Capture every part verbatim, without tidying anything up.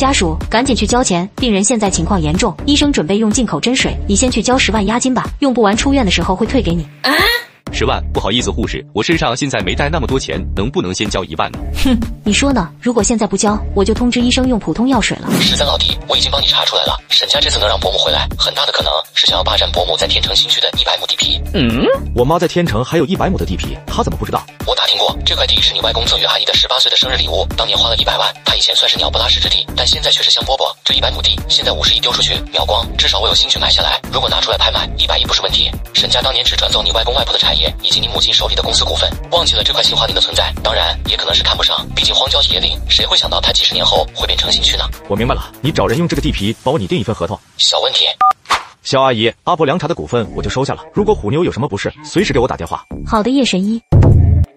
家属赶紧去交钱，病人现在情况严重，医生准备用进口针水，你先去交十万押金吧，用不完出院的时候会退给你。啊，十万？不好意思，护士，我身上现在没带那么多钱，能不能先交一万呢？哼，你说呢？如果现在不交，我就通知医生用普通药水了。十三老弟，我已经帮你查出来了，沈家这次能让伯母回来，很大的可能是想要霸占伯母在天城新区的一百亩地皮。嗯，我妈在天城还有一百亩的地皮，她怎么不知道？我打听过，这块地是你外公赠予阿姨的十八岁的生日礼物，当年花了一百万。她以前算是鸟不拉屎之地，但现在却是香饽饽。这一百亩地，现在五十亿丢出去，秒光。至少我有兴趣买下来，如果拿出来拍卖，一百亿不是问题。沈家当年只转走你外公外婆的产业。以及你母亲手里的公司股份，忘记了这块杏花林的存在，当然也可能是看不上，毕竟荒郊野岭，谁会想到它几十年后会变成新区呢？我明白了，你找人用这个地皮帮我拟定一份合同。小问题。肖阿姨，阿婆凉茶的股份我就收下了，如果虎妞有什么不适，随时给我打电话。好的，叶神医。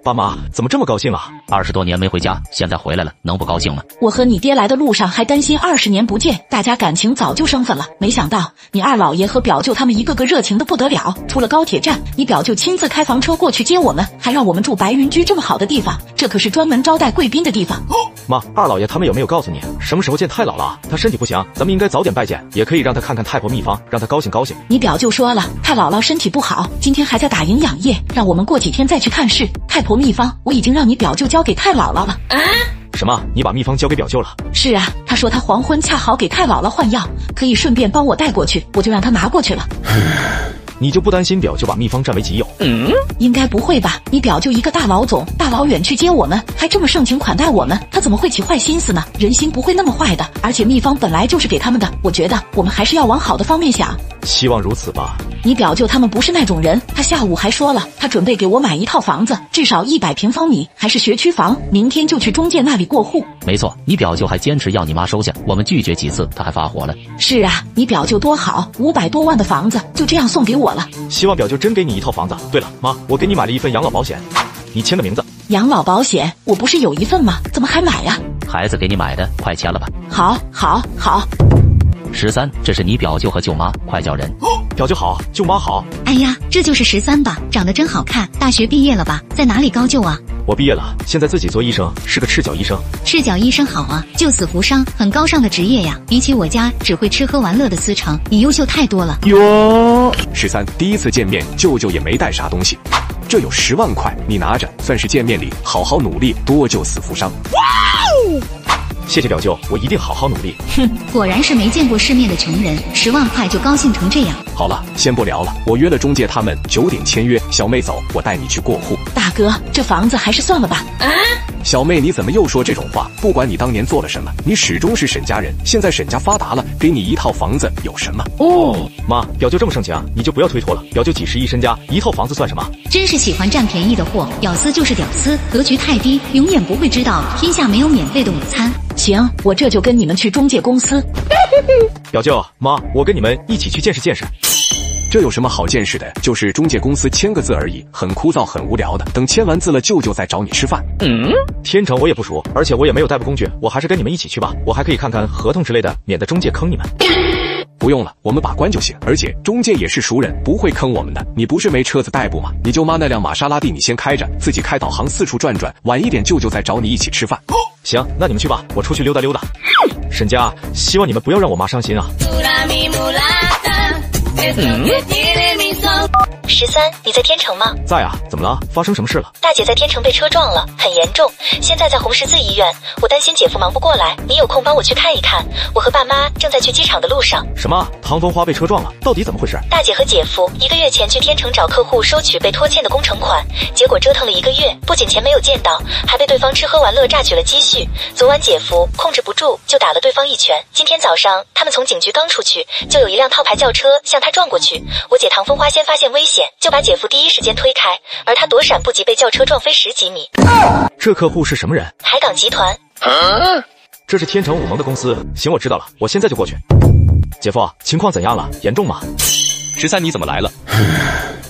爸妈怎么这么高兴啊？二十多年没回家，现在回来了，能不高兴吗？我和你爹来的路上还担心二十年不见，大家感情早就生分了。没想到你二老爷和表舅他们一个个热情的不得了。出了高铁站，你表舅亲自开房车过去接我们，还让我们住白云居这么好的地方，这可是专门招待贵宾的地方。妈，二老爷他们有没有告诉你什么时候见太姥姥啊？他身体不行，咱们应该早点拜见，也可以让他看看太婆秘方，让他高兴高兴。你表舅说了，太姥姥身体不好，今天还在打营养液，让我们过几天再去看视。太婆秘方我已经让你表舅交给太姥姥了。啊，什么？你把秘方交给表舅了？是啊，他说他黄昏恰好给太姥姥换药，可以顺便帮我带过去，我就让他拿过去了。你就不担心表舅把秘方占为己有？嗯，应该不会吧？你表舅一个大老总，大老远去接我们，还这么盛情款待我们，他怎么会起坏心思呢？人心不会那么坏的，而且秘方本来就是给他们的，我觉得我们还是要往好的方面想。希望如此吧。你表舅他们不是那种人，他下午还说了，他准备给我买一套房子，至少一百平方米，还是学区房，明天就去中介那里过户。没错，你表舅还坚持要你妈收下，我们拒绝几次，他还发火了。是啊，你表舅多好，五百多万的房子就这样送给我。希望表舅真给你一套房子。对了，妈，我给你买了一份养老保险，你签个名字。养老保险我不是有一份吗？怎么还买呀？孩子给你买的，快签了吧。好好好。十三，这是你表舅和舅妈，快叫人。表舅好，舅妈好。哎呀，这就是十三吧，长得真好看。大学毕业了吧？在哪里高就啊？我毕业了，现在自己做医生，是个赤脚医生。赤脚医生好啊，救死扶伤，很高尚的职业呀。比起我家只会吃喝玩乐的思成，你优秀太多了哟。十三，第一次见面，舅舅也没带啥东西，这有十万块，你拿着，算是见面礼，好好努力，多救死扶伤。哇哦！谢谢表舅，我一定好好努力。哼，果然是没见过世面的穷人，十万块就高兴成这样。好了，先不聊了，我约了中介他们，九点签约。小妹走，我带你去过户。大哥，这房子还是算了吧。啊！小妹，你怎么又说这种话？不管你当年做了什么，你始终是沈家人。现在沈家发达了，给你一套房子有什么？哦，妈，表舅这么盛情啊，你就不要推脱了。表舅几十亿身家，一套房子算什么？真是喜欢占便宜的货，屌丝就是屌丝，格局太低，永远不会知道天下没有免费的午餐。行，我这就跟你们去中介公司。表舅，妈，我跟你们一起去见识见识。这有什么好见识的？就是中介公司签个字而已，很枯燥很无聊的。等签完字了，舅舅再找你吃饭。嗯，天成我也不熟，而且我也没有代步工具，我还是跟你们一起去吧，我还可以看看合同之类的，免得中介坑你们。不用了，我们把关就行。而且中介也是熟人，不会坑我们的。你不是没车子代步吗？你舅妈那辆玛莎拉蒂你先开着，自己开导航四处转转，晚一点舅舅再找你一起吃饭。行，那你们去吧，我出去溜达溜达。沈家，希望你们不要让我妈伤心啊。嗯，十三，你在天城吗？在啊，怎么了？发生什么事了？大姐在天城被车撞了，很严重，现在在红十字医院。我担心姐夫忙不过来，你有空帮我去看一看。我和爸妈正在去机场的路上。什么？唐风花被车撞了？到底怎么回事？大姐和姐夫一个月前去天城找客户收取被拖欠的工程款，结果折腾了一个月，不仅钱没有见到，还被对方吃喝玩乐榨取了积蓄。昨晚姐夫控制不住，就打了对方一拳。今天早上他们从警局刚出去，就有一辆套牌轿车向他撞过去。我姐唐风花先发现危险，就把姐夫第一时间推开，而他躲闪不及，被轿车撞飞十几米。这客户是什么人？海港集团。啊，这是天成武盟的公司。行，我知道了，我现在就过去。姐夫，情况怎样了？严重吗？十三，你怎么来了？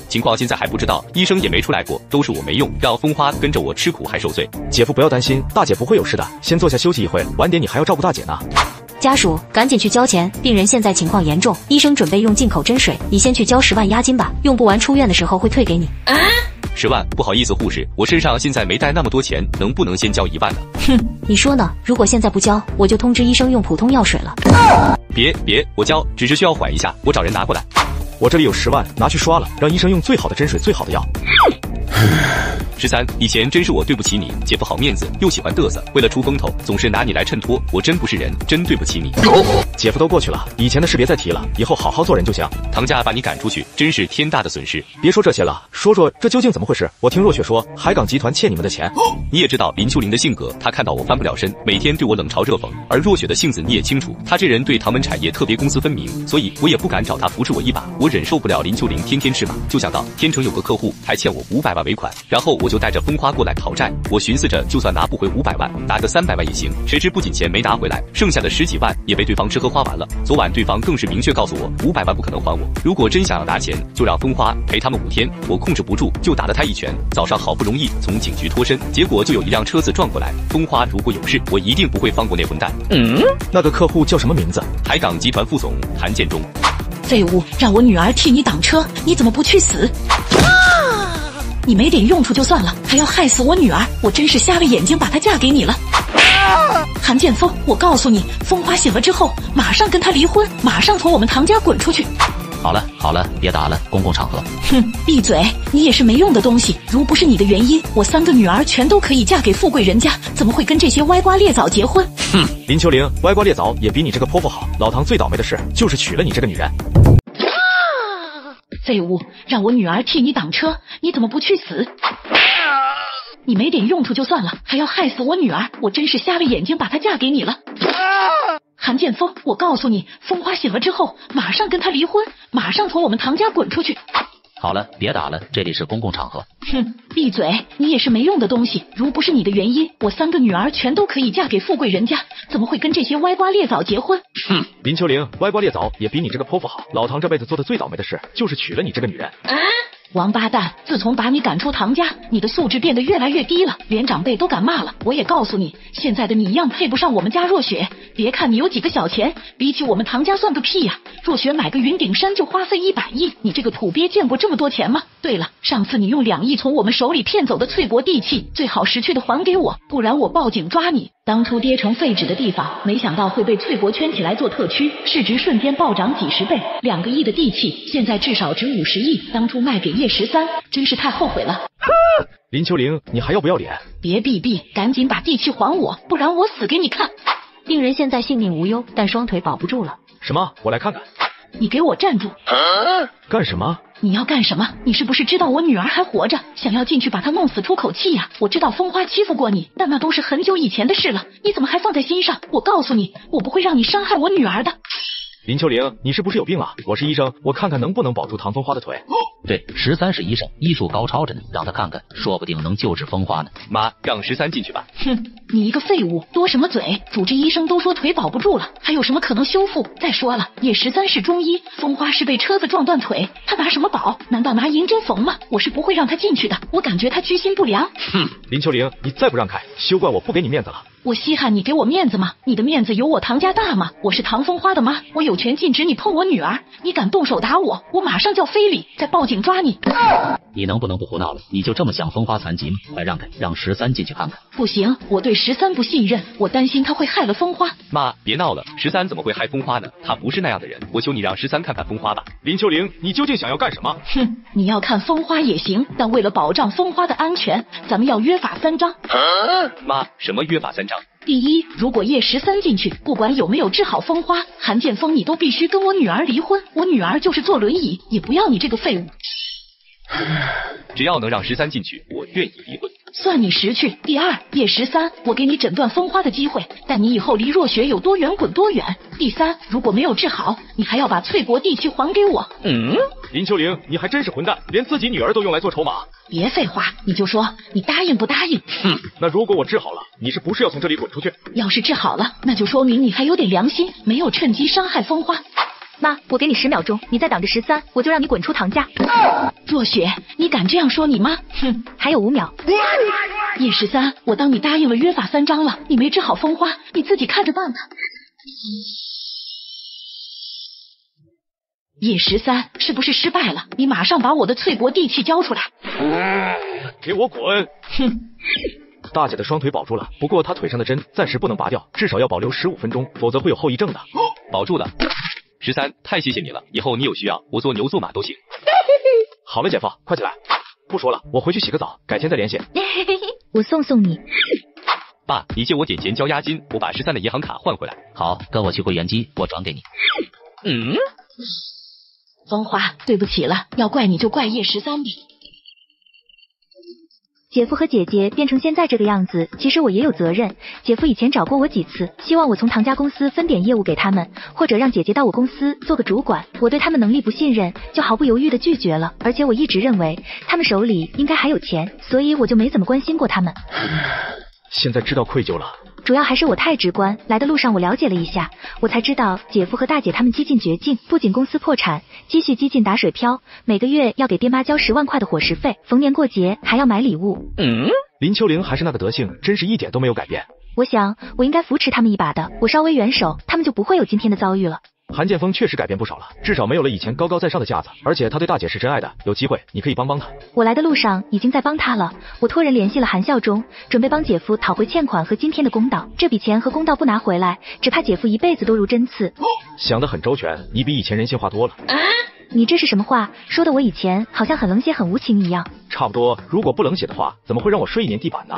情况现在还不知道，医生也没出来过，都是我没用，让风花跟着我吃苦还受罪。姐夫不要担心，大姐不会有事的，先坐下休息一会，晚点你还要照顾大姐呢。家属赶紧去交钱，病人现在情况严重，医生准备用进口针水，你先去交十万押金吧，用不完出院的时候会退给你。啊！十万，不好意思，护士，我身上现在没带那么多钱，能不能先交一万呢？哼，你说呢？如果现在不交，我就通知医生用普通药水了。别别，我交，只是需要缓一下，我找人拿过来。我这里有十万，拿去刷了，让医生用最好的针水、最好的药。十三，以前真是我对不起你，姐夫好面子，又喜欢嘚瑟，为了出风头，总是拿你来衬托，我真不是人，真对不起你。哦、姐夫都过去了，以前的事别再提了，以后好好做人就行。堂家把你赶出去，真是天大的损失。别说这些了，说说这究竟怎么回事？我听若雪说，海港集团欠你们的钱。哦、你也知道林秋玲的性格，她看到我翻不了身，每天对我冷嘲热讽。而若雪的性子你也清楚，她这人对唐门产业特别公私分明，所以我也不敢找她扶持我一把。我忍受不了林秋玲天天吃马，就想到天成有个客户还欠我五百万尾款，然后我就带着风花过来讨债。我寻思着，就算拿不回五百万，拿个三百万也行。谁知不仅钱没拿回来，剩下的十几万也被对方吃喝花完了。昨晚对方更是明确告诉我，五百万不可能还我。如果真想要拿钱，就让风花陪他们五天。我控制不住，就打了他一拳。早上好不容易从警局脱身，结果就有一辆车子撞过来。风花如果有事，我一定不会放过那混蛋。嗯，那个客户叫什么名字？海港集团副总谭建忠。废物，让我女儿替你挡车，你怎么不去死？你没点用处就算了，还要害死我女儿，我真是瞎了眼睛把她嫁给你了。啊、韩建锋，我告诉你，风花醒了之后，马上跟她离婚，马上从我们唐家滚出去。好了好了，别打了，公共场合。哼，闭嘴，你也是没用的东西。如不是你的原因，我三个女儿全都可以嫁给富贵人家，怎么会跟这些歪瓜裂枣结婚？哼，林秋玲，歪瓜裂枣也比你这个泼妇好。老唐最倒霉的事就是娶了你这个女人。废物，让我女儿替你挡车，你怎么不去死？你没点用处就算了，还要害死我女儿，我真是瞎了眼睛把她嫁给你了。韩建锋，我告诉你，风花醒了之后，马上跟她离婚，马上从我们唐家滚出去。好了，别打了，这里是公共场合。哼，闭嘴，你也是没用的东西。如不是你的原因，我三个女儿全都可以嫁给富贵人家，怎么会跟这些歪瓜裂枣结婚？哼，林秋玲，歪瓜裂枣也比你这个泼妇好。老唐这辈子做的最倒霉的事，就是娶了你这个女人。啊！王八蛋！自从把你赶出唐家，你的素质变得越来越低了，连长辈都敢骂了。我也告诉你，现在的你一样配不上我们家若雪。别看你有几个小钱，比起我们唐家算个屁呀、啊！若雪买个云顶山就花费一百亿，你这个土鳖见过这么多钱吗？对了，上次你用两亿从我们手里骗走的翠国地契，最好识趣的还给我，不然我报警抓你。当初跌成废纸的地方，没想到会被翠国圈起来做特区，市值瞬间暴涨几十倍。两个亿的地契，现在至少值五十亿。当初卖给叶十三，真是太后悔了。林秋玲，你还要不要脸？别逼逼，赶紧把地契还我，不然我死给你看。病人现在性命无忧，但双腿保不住了。什么？我来看看。你给我站住！啊、干什么？你要干什么？你是不是知道我女儿还活着，想要进去把她弄死出口气呀、啊？我知道风花欺负过你，但那都是很久以前的事了，你怎么还放在心上？我告诉你，我不会让你伤害我女儿的。林秋玲，你是不是有病啊？我是医生，我看看能不能保住唐风花的腿。对，十三是医生，医术高超着呢，让他看看，说不定能救治风花呢。妈，让十三进去吧。哼，你一个废物，多什么嘴？主治医生都说腿保不住了，还有什么可能修复？再说了，叶十三是中医，风花是被车子撞断腿，他拿什么保？难道拿银针缝吗？我是不会让他进去的，我感觉他居心不良。哼，林秋玲，你再不让开，休怪我不给你面子了。我稀罕你给我面子吗？你的面子有我唐家大吗？我是唐风花的妈，我有权禁止你碰我女儿。你敢动手打我，我马上叫非礼，再报警抓你。你能不能不胡闹了？你就这么想风花残疾吗？快让开，让十三进去看看。不行，我对十三不信任，我担心他会害了风花。妈，别闹了，十三怎么会害风花呢？他不是那样的人。我求你让十三看看风花吧。林秋玲，你究竟想要干什么？哼，你要看风花也行，但为了保障风花的安全，咱们要约法三章。啊、妈，什么约法三章？第一，如果叶十三进去，不管有没有治好风花，韩建锋你都必须跟我女儿离婚。我女儿就是坐轮椅，也不要你这个废物。只要能让十三进去，我愿意离婚。算你识趣。第二，叶十三，我给你诊断风花的机会，但你以后离若雪有多远滚多远。第三，如果没有治好，你还要把翠国地契还给我。嗯，林秋玲，你还真是混蛋，连自己女儿都用来做筹码。别废话，你就说你答应不答应。哼，那如果我治好了，你是不是要从这里滚出去？要是治好了，那就说明你还有点良心，没有趁机伤害风花。妈，我给你十秒钟，你再挡着十三，我就让你滚出唐家。若雪，你敢这样说你妈？哼，还有五秒。叶十三，我当你答应了约法三章了，你没治好风花，你自己看着办吧。叶十三是不是失败了？你马上把我的翠帛地契交出来！给我滚！哼！大姐的双腿保住了，不过她腿上的针暂时不能拔掉，至少要保留十五分钟，否则会有后遗症的。保住的，十三，太谢谢你了，以后你有需要，我做牛做马都行。好了，姐夫，快起来！不说了，我回去洗个澡，改天再联系。我送送你。 爸，你借我点钱交押金，我把十三的银行卡换回来。好，跟我去柜员机，我转给你。嗯，风华，对不起了，要怪你就怪叶十三吧。姐夫和姐姐变成现在这个样子，其实我也有责任。姐夫以前找过我几次，希望我从唐家公司分点业务给他们，或者让姐姐到我公司做个主管。我对他们能力不信任，就毫不犹豫的拒绝了。而且我一直认为他们手里应该还有钱，所以我就没怎么关心过他们。现在知道愧疚了，主要还是我太直观。来的路上我了解了一下，我才知道姐夫和大姐他们几近绝境，不仅公司破产，积蓄几近打水漂，每个月要给爹妈交十万块的伙食费，逢年过节还要买礼物。嗯，林秋玲还是那个德性，真是一点都没有改变。我想我应该扶持他们一把的，我稍微援手，他们就不会有今天的遭遇了。韩建峰确实改变不少了，至少没有了以前高高在上的架子，而且他对大姐是真爱的。有机会你可以帮帮他。我来的路上已经在帮他了，我托人联系了韩孝忠，准备帮姐夫讨回欠款和今天的公道。这笔钱和公道不拿回来，只怕姐夫一辈子都如针刺。想得很周全，你比以前人性化多了。啊、你这是什么话？说的我以前好像很冷血、很无情一样。差不多，如果不冷血的话，怎么会让我睡一年地板呢？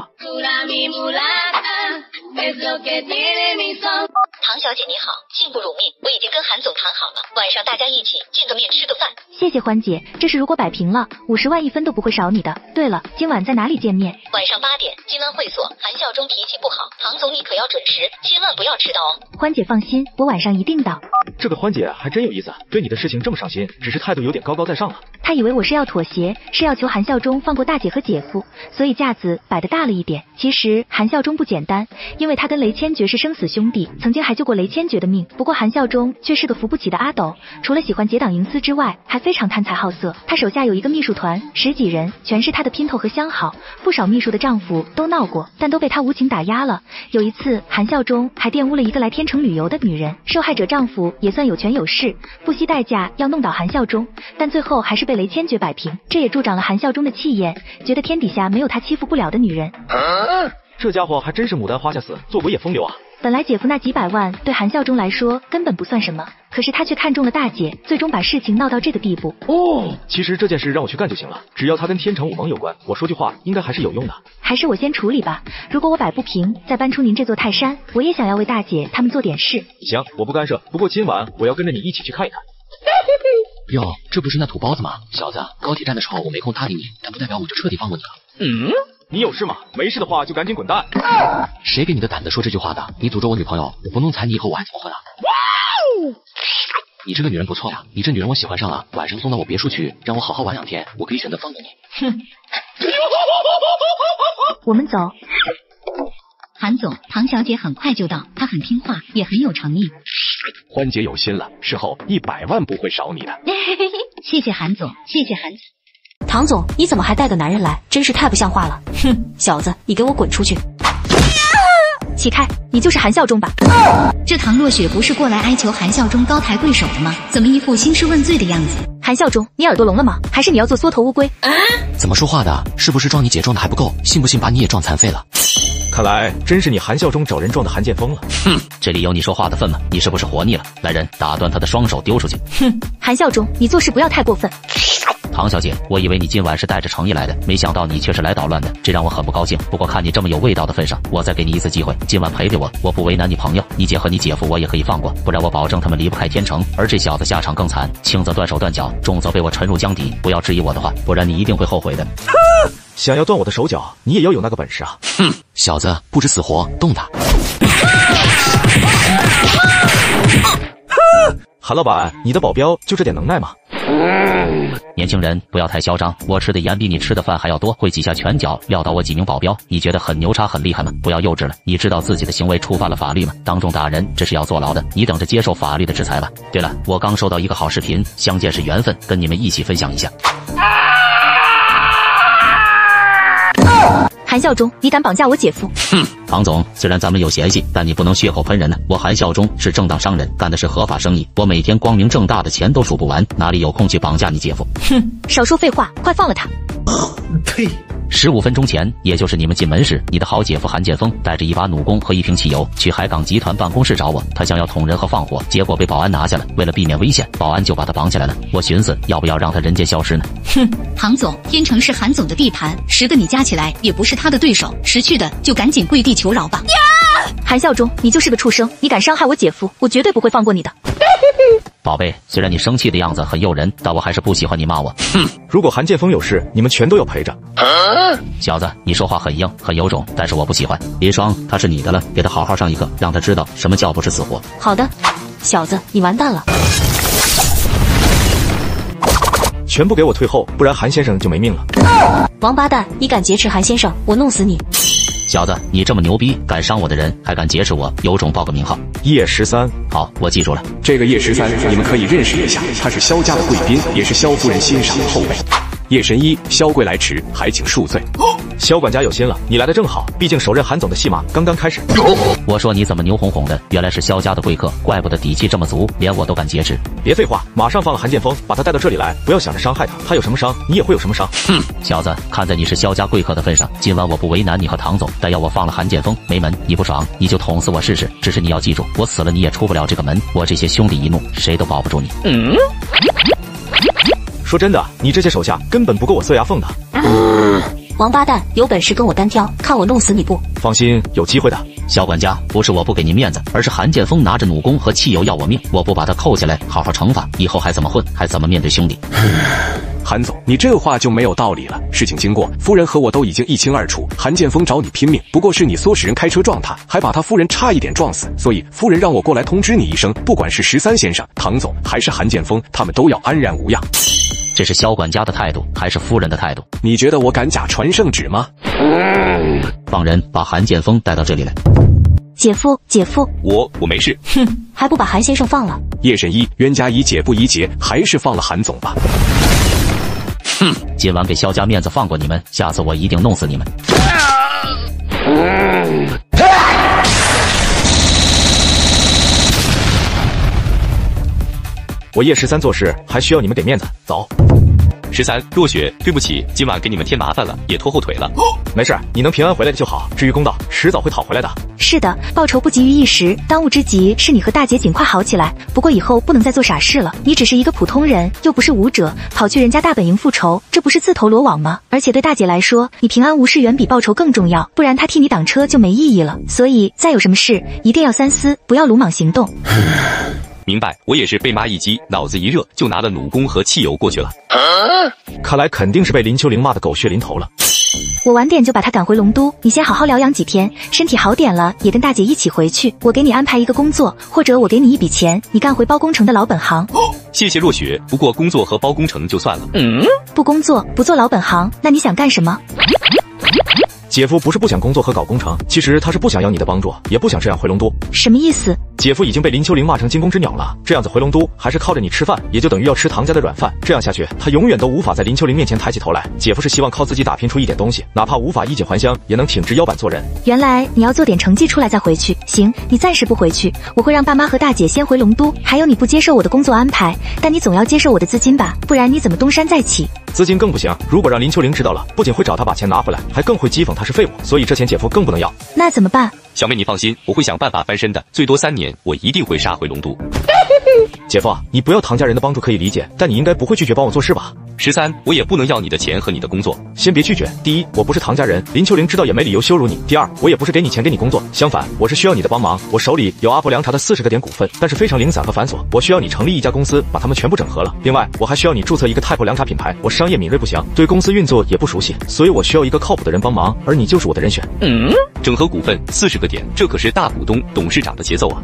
唐小姐你好，幸不辱命，我已经跟韩总谈好了，晚上大家一起见个面吃个饭。谢谢欢姐，这是如果摆平了，五十万一分都不会少你的。对了，今晚在哪里见面？晚上八点，金湾会所。韩孝忠脾气不好，唐总你可要准时，千万不要迟到哦。欢姐放心，我晚上一定到。这个欢姐还真有意思，对你的事情这么上心，只是态度有点高高在上了。她以为我是要妥协，是要求韩孝忠放过大姐和姐夫，所以架子摆得大了一点。其实韩孝忠不简单，因为他跟雷千珏是生死兄弟，曾经还就。 过雷千珏的命，不过韩孝忠却是个扶不起的阿斗，除了喜欢结党营私之外，还非常贪财好色。他手下有一个秘书团，十几人，全是他的姘头和相好，不少秘书的丈夫都闹过，但都被他无情打压了。有一次，韩孝忠还玷污了一个来天成旅游的女人，受害者丈夫也算有权有势，不惜代价要弄倒韩孝忠，但最后还是被雷千珏摆平。这也助长了韩孝忠的气焰，觉得天底下没有他欺负不了的女人。啊、这家伙还真是牡丹花下死，做鬼也风流啊！ 本来姐夫那几百万对韩孝忠来说根本不算什么，可是他却看中了大姐，最终把事情闹到这个地步。哦，其实这件事让我去干就行了，只要他跟天成武盟有关，我说句话应该还是有用的。还是我先处理吧，如果我摆不平，再搬出您这座泰山，我也想要为大姐他们做点事。行，我不干涉，不过今晚我要跟着你一起去看一看。哟，这不是那土包子吗？小子，高铁站的时候我没空搭理你，但不代表我就彻底放过你了。嗯。 你有事吗？没事的话就赶紧滚蛋！啊、谁给你的胆子说这句话的？你诅咒我女朋友，我不弄残你以后我还怎么混啊？哇哦！你这个女人不错呀，你这女人我喜欢上了。晚上送到我别墅去，让我好好玩两天，我可以选择放过你。哼！我们走。韩总，唐小姐很快就到，她很听话，也很有诚意。欢姐有心了，事后一百万不会少你的。谢谢韩总，谢谢韩总。 唐总，你怎么还带个男人来？真是太不像话了！哼，小子，你给我滚出去！起开，你就是韩孝忠吧？这唐若雪不是过来哀求韩孝忠高抬贵手的吗？怎么一副兴师问罪的样子？韩孝忠，你耳朵聋了吗？还是你要做缩头乌龟？啊、怎么说话的？是不是撞你姐撞的还不够？信不信把你也撞残废了？ 看来真是你韩孝忠找人撞的韩建峰了。哼，这里有你说话的份吗？你是不是活腻了？来人，打断他的双手，丢出去！哼，韩孝忠，你做事不要太过分。唐小姐，我以为你今晚是带着诚意来的，没想到你却是来捣乱的，这让我很不高兴。不过看你这么有味道的份上，我再给你一次机会，今晚陪陪我，我不为难你朋友，你姐和你姐夫我也可以放过，不然我保证他们离不开天成。而这小子下场更惨，轻则断手断脚，重则被我沉入江底。不要质疑我的话，不然你一定会后悔的。想要断我的手脚，你也要有那个本事啊！哼。 小子不知死活，动他！韩老板，你的保镖就这点能耐吗？ 年轻人，不要太嚣张！我吃的盐比你吃的饭还要多，会几下拳脚撂倒我几名保镖，你觉得很牛叉、很厉害吗？不要幼稚了！你知道自己的行为触犯了法律吗？当众打人，这是要坐牢的，你等着接受法律的制裁吧！对了，我刚收到一个好视频，相见是缘分，跟你们一起分享一下。啊韩孝忠，你敢绑架我姐夫？哼，庞总，虽然咱们有嫌隙，但你不能血口喷人呢、啊。我韩孝忠是正当商人，干的是合法生意，我每天光明正大的钱都数不完，哪里有空去绑架你姐夫？哼，少说废话，快放了他！呸！ 十五分钟前，也就是你们进门时，你的好姐夫韩建锋带着一把弩弓和一瓶汽油去海港集团办公室找我，他想要捅人和放火，结果被保安拿下了。为了避免危险，保安就把他绑起来了。我寻思要不要让他人间消失呢？哼，庞总，天成是韩总的地盘，十个你加起来也不是他的对手，识趣的就赶紧跪地求饶吧。呀！韩孝忠，你就是个畜生，你敢伤害我姐夫，我绝对不会放过你的。宝贝，虽然你生气的样子很诱人，但我还是不喜欢你骂我。哼，如果韩建锋有事，你们全都要陪着。啊、小子，你说话很硬，很有种，但是我不喜欢。林霜，他是你的了，给他好好上一课，让他知道什么叫不是死活。好的，小子，你完蛋了。全部给我退后，不然韩先生就没命了。啊、王八蛋，你敢劫持韩先生，我弄死你！ 小子，你这么牛逼，敢伤我的人，还敢劫持我，有种报个名号。叶十三，好，我记住了。这个叶十三，你们可以认识一下，他是萧家的贵宾，也是萧夫人欣赏的后辈。叶神医，萧贵来迟，还请恕罪。哦 萧管家有心了，你来的正好，毕竟首任韩总的戏码刚刚开始。我说你怎么牛哄哄的？原来是萧家的贵客，怪不得底气这么足，连我都敢劫持。别废话，马上放了韩建锋，把他带到这里来，不要想着伤害他，他有什么伤，你也会有什么伤。哼，小子，看在你是萧家贵客的份上，今晚我不为难你和唐总，但要我放了韩建锋没门，你不爽你就捅死我试试。只是你要记住，我死了你也出不了这个门，我这些兄弟一怒，谁都保不住你。嗯。 说真的，你这些手下根本不够我塞牙缝的。嗯、王八蛋，有本事跟我单挑，看我弄死你不？放心，有机会的。小管家，不是我不给您面子，而是韩建锋拿着弩弓和汽油要我命，我不把他扣下来，好好惩罚，以后还怎么混，还怎么面对兄弟？韩总，你这话就没有道理了。事情经过，夫人和我都已经一清二楚。韩建锋找你拼命，不过是你唆使人开车撞他，还把他夫人差一点撞死。所以夫人让我过来通知你一声，不管是十三先生、唐总还是韩建锋，他们都要安然无恙。 这是萧管家的态度，还是夫人的态度？你觉得我敢假传圣旨吗？嗯、放人，把韩建锋带到这里来。姐夫，姐夫，我我没事。哼，还不把韩先生放了？叶神医，冤家宜解不宜结，还是放了韩总吧。哼，今晚给萧家面子放过你们，下次我一定弄死你们。嗯 我叶十三做事还需要你们给面子，走。十三，落雪，对不起，今晚给你们添麻烦了，也拖后腿了。哦、没事，你能平安回来就好。至于公道，迟早会讨回来的。是的，报仇不急于一时，当务之急是你和大姐尽快好起来。不过以后不能再做傻事了。你只是一个普通人，又不是武者，跑去人家大本营复仇，这不是自投罗网吗？而且对大姐来说，你平安无事远比报仇更重要，不然她替你挡车就没意义了。所以，再有什么事，一定要三思，不要鲁莽行动。明白，我也是被骂一激，脑子一热就拿了弩弓和汽油过去了。啊、看来肯定是被林秋玲骂得狗血淋头了。我晚点就把他赶回龙都，你先好好疗养几天，身体好点了也跟大姐一起回去。我给你安排一个工作，或者我给你一笔钱，你干回包工程的老本行。哦、谢谢若雪，不过工作和包工程就算了。嗯，不工作不做老本行，那你想干什么？ 姐夫不是不想工作和搞工程，其实他是不想要你的帮助，也不想这样回龙都。什么意思？姐夫已经被林秋玲骂成惊弓之鸟了，这样子回龙都还是靠着你吃饭，也就等于要吃唐家的软饭。这样下去，他永远都无法在林秋玲面前抬起头来。姐夫是希望靠自己打拼出一点东西，哪怕无法衣锦还乡，也能挺直腰板做人。原来你要做点成绩出来再回去。行，你暂时不回去，我会让爸妈和大姐先回龙都。还有，你不接受我的工作安排，但你总要接受我的资金吧，不然你怎么东山再起？ 资金更不行，如果让林秋玲知道了，不仅会找他把钱拿回来，还更会讥讽他是废物，所以这钱姐夫更不能要。那怎么办？小妹你放心，我会想办法翻身的，最多三年，我一定会杀回龙都。姐夫，你不要唐家人的帮助可以理解，但你应该不会拒绝帮我做事吧？十三，我也不能要你的钱和你的工作，先别拒绝。第一，我不是唐家人，林秋玲知道也没理由羞辱你。第二，我也不是给你钱给你工作，相反，我是需要你的帮忙。我手里有阿伯凉茶的四十个点股份，但是非常零散和繁琐，我需要你成立一家公司，把他们全部整合了。另外，我还需要你注册一个泰国凉茶品牌，我上。 商业敏锐不详，对公司运作也不熟悉，所以我需要一个靠谱的人帮忙，而你就是我的人选。嗯，整合股份四十个点，这可是大股东、董事长的节奏啊！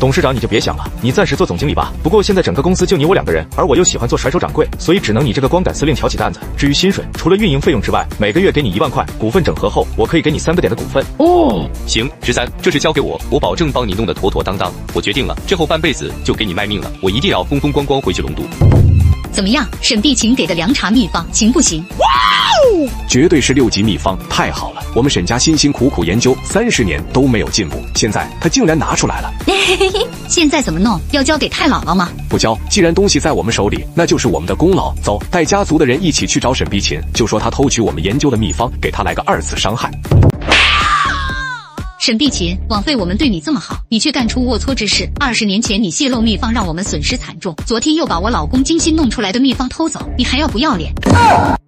董事长你就别想了，你暂时做总经理吧。不过现在整个公司就你我两个人，而我又喜欢做甩手掌柜，所以只能你这个光杆司令挑起担子。至于薪水，除了运营费用之外，每个月给你一万块。股份整合后，我可以给你三个点的股份。哦，行，十三，这事交给我，我保证帮你弄得妥妥当当。我决定了，之后半辈子就给你卖命了，我一定要风风光光回去龙都。怎么样，沈碧琴给的凉茶秘方行不行？哇哦，绝对是六级秘方，太好了！我们沈家辛辛苦苦研究三十年都没有进步，现在他竟然拿出来了。现在怎么弄？要交给太姥姥吗？不交，既然东西在我们手里，那就是我们的功劳。走，带家族的人一起去找沈碧琴，就说他偷取我们研究的秘方，给他来个二次伤害。 沈碧琴，枉费我们对你这么好，你却干出龌龊之事。二十年前你泄露秘方，让我们损失惨重。昨天又把我老公精心弄出来的秘方偷走，你还要不要脸？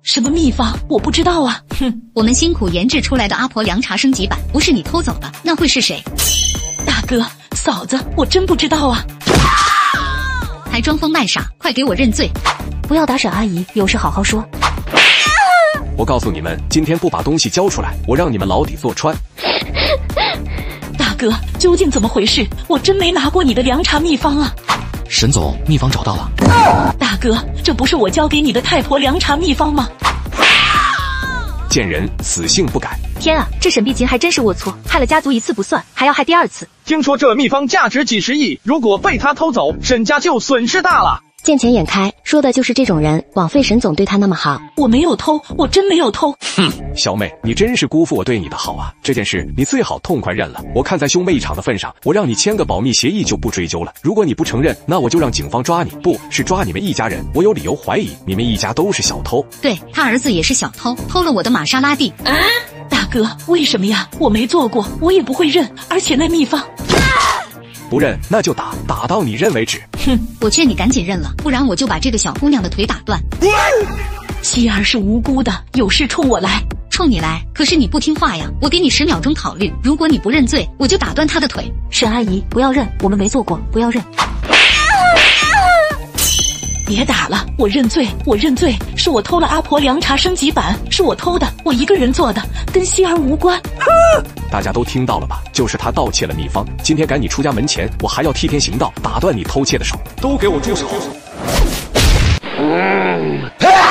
什么秘方？我不知道啊！哼，我们辛苦研制出来的阿婆凉茶升级版，不是你偷走的，那会是谁？大哥，嫂子，我真不知道啊！还装疯卖傻，快给我认罪！不要打沈阿姨，有事好好说。我告诉你们，今天不把东西交出来，我让你们牢底坐穿。 哥，究竟怎么回事？我真没拿过你的凉茶秘方啊！沈总，秘方找到了。大哥，这不是我交给你的太婆凉茶秘方吗？贱人，死性不改。天啊，这沈碧琴还真是龌龊，害了家族一次不算，还要害第二次。听说这秘方价值几十亿，如果被他偷走，沈家就损失大了。见钱眼开，说的就是这种人，枉费沈总对他那么好。我没有偷，我真没有偷。哼。 小妹，你真是辜负我对你的好啊！这件事你最好痛快认了。我看在兄妹一场的份上，我让你签个保密协议就不追究了。如果你不承认，那我就让警方抓你，不是抓你们一家人。我有理由怀疑你们一家都是小偷。对他儿子也是小偷，偷了我的玛莎拉蒂。啊，大哥，为什么呀？我没做过，我也不会认。而且那秘方，啊、不认那就打，打到你认为止。哼，我劝你赶紧认了，不然我就把这个小姑娘的腿打断。希儿是无辜的，有事冲我来。 冲你来，可是你不听话呀！我给你十秒钟考虑，如果你不认罪，我就打断他的腿。沈阿姨，不要认，我们没做过，不要认。别打了，我认罪，我认罪，是我偷了阿婆凉茶升级版，是我偷的，我一个人做的，跟希儿无关。大家都听到了吧？就是他盗窃了秘方，今天赶你出家门前，我还要替天行道，打断你偷窃的手。都给我住手！嗯啊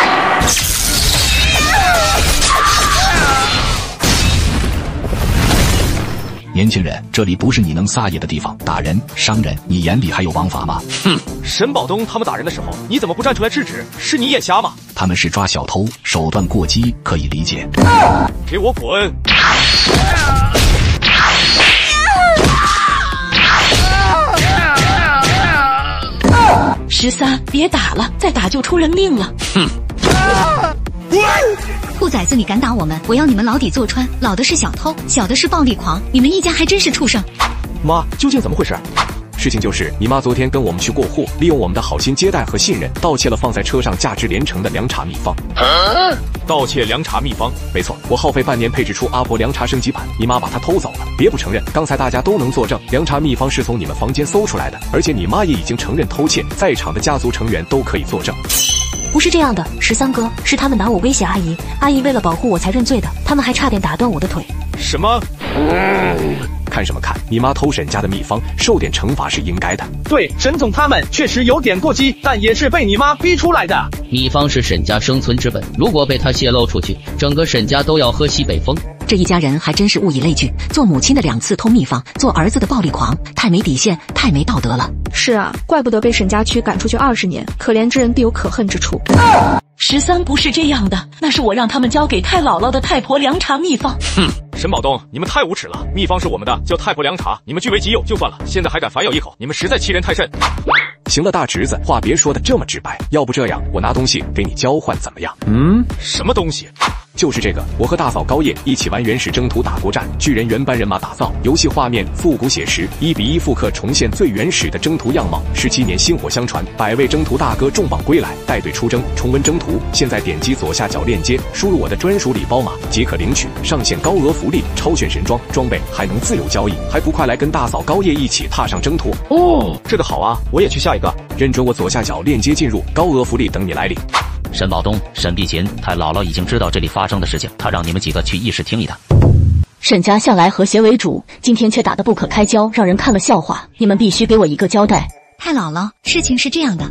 年轻人，这里不是你能撒野的地方。打人、伤人，你眼里还有王法吗？哼！沈保东他们打人的时候，你怎么不站出来制止？是你眼瞎吗？他们是抓小偷，手段过激可以理解。啊、给我滚！啊 十三，别打了，再打就出人命了。哼！啊 兔崽子，你敢打我们，我要你们牢底坐穿！老的是小偷，小的是暴力狂，你们一家还真是畜生！妈，究竟怎么回事？事情就是你妈昨天跟我们去过户，利用我们的好心接待和信任，盗窃了放在车上价值连城的凉茶秘方。啊、盗窃凉茶秘方，没错，我耗费半年配置出阿婆凉茶升级版，你妈把它偷走了。别不承认，刚才大家都能作证，凉茶秘方是从你们房间搜出来的，而且你妈也已经承认偷窃，在场的家族成员都可以作证。 不是这样的，十三哥，是他们拿我威胁阿姨，阿姨为了保护我才认罪的，他们还差点打断我的腿。什么？看什么看？你妈偷沈家的秘方，受点惩罚是应该的。对，沈总他们确实有点过激，但也是被你妈逼出来的。秘方是沈家生存之本，如果被他泄露出去，整个沈家都要喝西北风。这一家人还真是物以类聚，做母亲的两次偷秘方，做儿子的暴力狂，太没底线，太没道德了。 是啊，怪不得被沈家区赶出去二十年，可怜之人必有可恨之处。十三不是这样的，那是我让他们交给太姥姥的太婆凉茶秘方。哼，沈保东，你们太无耻了！秘方是我们的，叫太婆凉茶，你们据为己有就算了，现在还敢反咬一口，你们实在欺人太甚。行了，大侄子，话别说的这么直白，要不这样，我拿东西给你交换怎么样？嗯，什么东西？ 就是这个，我和大嫂高叶一起玩《原始征途打国战》，巨人原班人马打造，游戏画面复古写实，一比一复刻重现最原始的征途样貌。十七年薪火相传，百位征途大哥重磅归来，带队出征，重温征途。现在点击左下角链接，输入我的专属礼包码即可领取，上线高额福利，超炫神装装备，还能自由交易，还不快来跟大嫂高叶一起踏上征途哦！这个好啊，我也去下一个，认准我左下角链接进入，高额福利等你来领。 沈保东、沈碧琴，太姥姥已经知道这里发生的事情，她让你们几个去议事厅一趟。沈家向来和谐为主，今天却打得不可开交，让人看了笑话。你们必须给我一个交代。太姥姥，事情是这样的。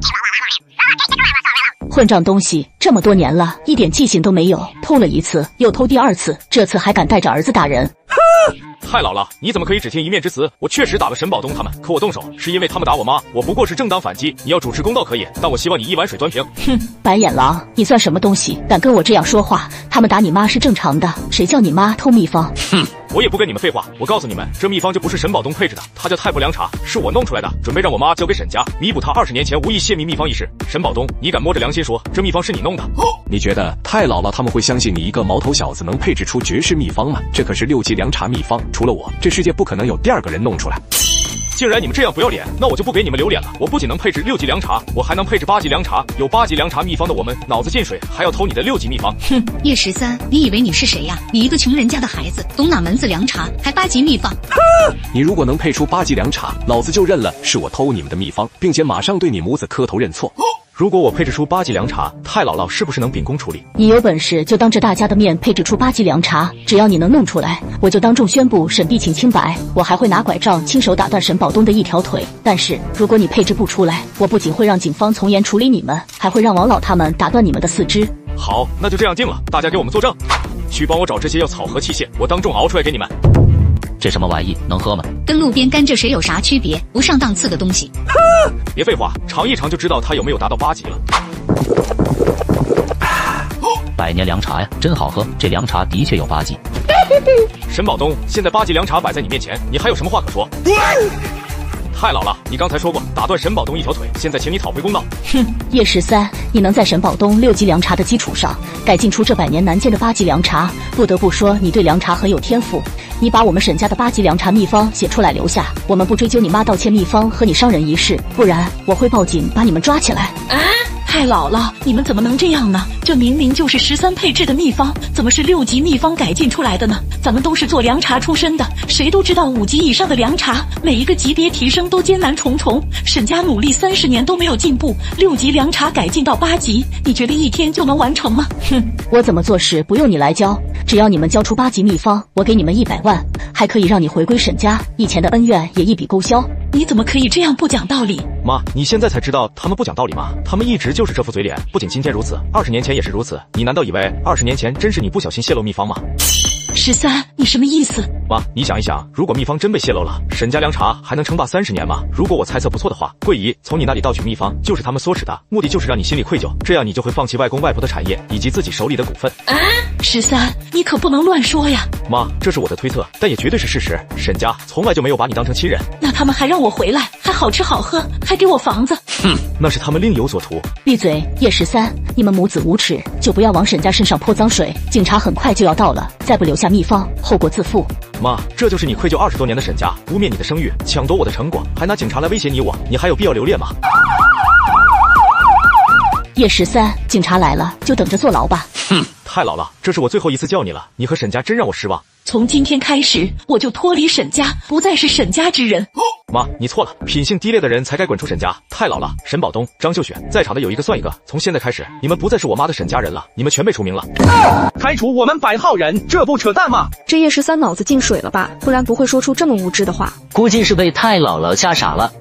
混账东西，这么多年了，一点记性都没有。偷了一次，又偷第二次，这次还敢带着儿子打人。太老了，你怎么可以只听一面之词？我确实打了沈保东他们，可我动手是因为他们打我妈，我不过是正当反击。你要主持公道可以，但我希望你一碗水端平。哼，白眼狼，你算什么东西？敢跟我这样说话？他们打你妈是正常的，谁叫你妈偷秘方？哼。 我也不跟你们废话，我告诉你们，这秘方就不是沈保东配置的，它叫太婆凉茶，是我弄出来的，准备让我妈交给沈家，弥补她二十年前无意泄密秘方一事。沈保东，你敢摸着良心说这秘方是你弄的？哦、你觉得太姥姥他们会相信你一个毛头小子能配置出绝世秘方吗？这可是六级凉茶秘方，除了我，这世界不可能有第二个人弄出来。 竟然你们这样不要脸，那我就不给你们留脸了。我不仅能配置六级凉茶，我还能配置八级凉茶。有八级凉茶秘方的我们，脑子进水，还要偷你的六级秘方。哼，叶十三，你以为你是谁呀？你一个穷人家的孩子，懂哪门子凉茶，还八级秘方？啊、你如果能配出八级凉茶，老子就认了，是我偷你们的秘方，并且马上对你母子磕头认错。哦 如果我配置出八级凉茶，太姥姥是不是能秉公处理？你有本事就当着大家的面配置出八级凉茶，只要你能弄出来，我就当众宣布沈碧琴清白，我还会拿拐杖亲手打断沈保东的一条腿。但是如果你配置不出来，我不仅会让警方从严处理你们，还会让王老他们打断你们的四肢。好，那就这样定了，大家给我们作证，去帮我找这些药草和器械，我当众熬出来给你们。 这什么玩意？能喝吗？跟路边甘蔗水有啥区别？不上档次的东西！别废话，尝一尝就知道它有没有达到八级了。百年凉茶呀，真好喝！这凉茶的确有八级。沈保东，现在八级凉茶摆在你面前，你还有什么话可说？太老了，你刚才说过打断沈保东一条腿，现在请你讨回公道。哼，叶十三，你能在沈保东六级凉茶的基础上，改进出这百年难见的八级凉茶，不得不说你对凉茶很有天赋。 你把我们沈家的八级凉茶秘方写出来留下，我们不追究你妈盗窃秘方和你伤人一事，不然我会报警把你们抓起来。啊！太姥姥，你们怎么能这样呢？这明明就是十三配置的秘方，怎么是六级秘方改进出来的呢？咱们都是做凉茶出身的，谁都知道五级以上的凉茶，每一个级别提升都艰难重重。沈家努力三十年都没有进步，六级凉茶改进到八级，你觉得一天就能完成吗？哼，我怎么做事不用你来教。 只要你们交出八级秘方，我给你们一百万，还可以让你回归沈家，以前的恩怨也一笔勾销。你怎么可以这样不讲道理？妈，你现在才知道他们不讲道理吗？他们一直就是这副嘴脸，不仅今天如此，二十年前也是如此。你难道以为二十年前真是你不小心泄露秘方吗？ 十三，你什么意思？妈，你想一想，如果秘方真被泄露了，沈家凉茶还能称霸三十年吗？如果我猜测不错的话，桂姨从你那里盗取秘方，就是他们唆使的，目的就是让你心里愧疚，这样你就会放弃外公外婆的产业以及自己手里的股份。啊，十三，你可不能乱说呀！妈，这是我的推测，但也绝对是事实。沈家从来就没有把你当成亲人。那他们还让我回来，还好吃好喝，还给我房子。哼，那是他们另有所图。闭嘴，叶十三，你们母子无耻，就不要往沈家身上泼脏水。警察很快就要到了，再不留下 秘方，后果自负。妈，这就是你愧疚二十多年的沈家，污蔑你的声誉，抢夺我的成果，还拿警察来威胁你我，你还有必要留恋吗？叶十三，警察来了，就等着坐牢吧。哼，太老了，这是我最后一次叫你了，你和沈家真让我失望。从今天开始，我就脱离沈家，不再是沈家之人。 妈，你错了，品性低劣的人才该滚出沈家。太老了，沈保东、张秀雪在场的有一个算一个。从现在开始，你们不再是我妈的沈家人了，你们全被除名了，啊、开除我们百号人，这不扯淡吗？这叶十三脑子进水了吧？不然不会说出这么无知的话。估计是被太姥姥吓傻了。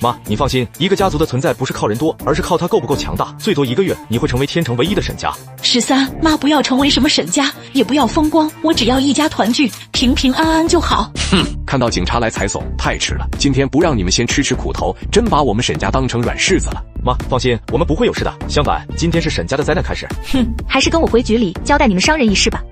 妈，你放心，一个家族的存在不是靠人多，而是靠他够不够强大。最多一个月，你会成为天成唯一的沈家。十三，妈不要成为什么沈家，也不要风光，我只要一家团聚，平平安安就好。哼，看到警察来才怂，太迟了。今天不让你们先吃吃苦头，真把我们沈家当成软柿子了。妈，放心，我们不会有事的。相反，今天是沈家的灾难开始。哼，还是跟我回局里交代你们伤人一事吧。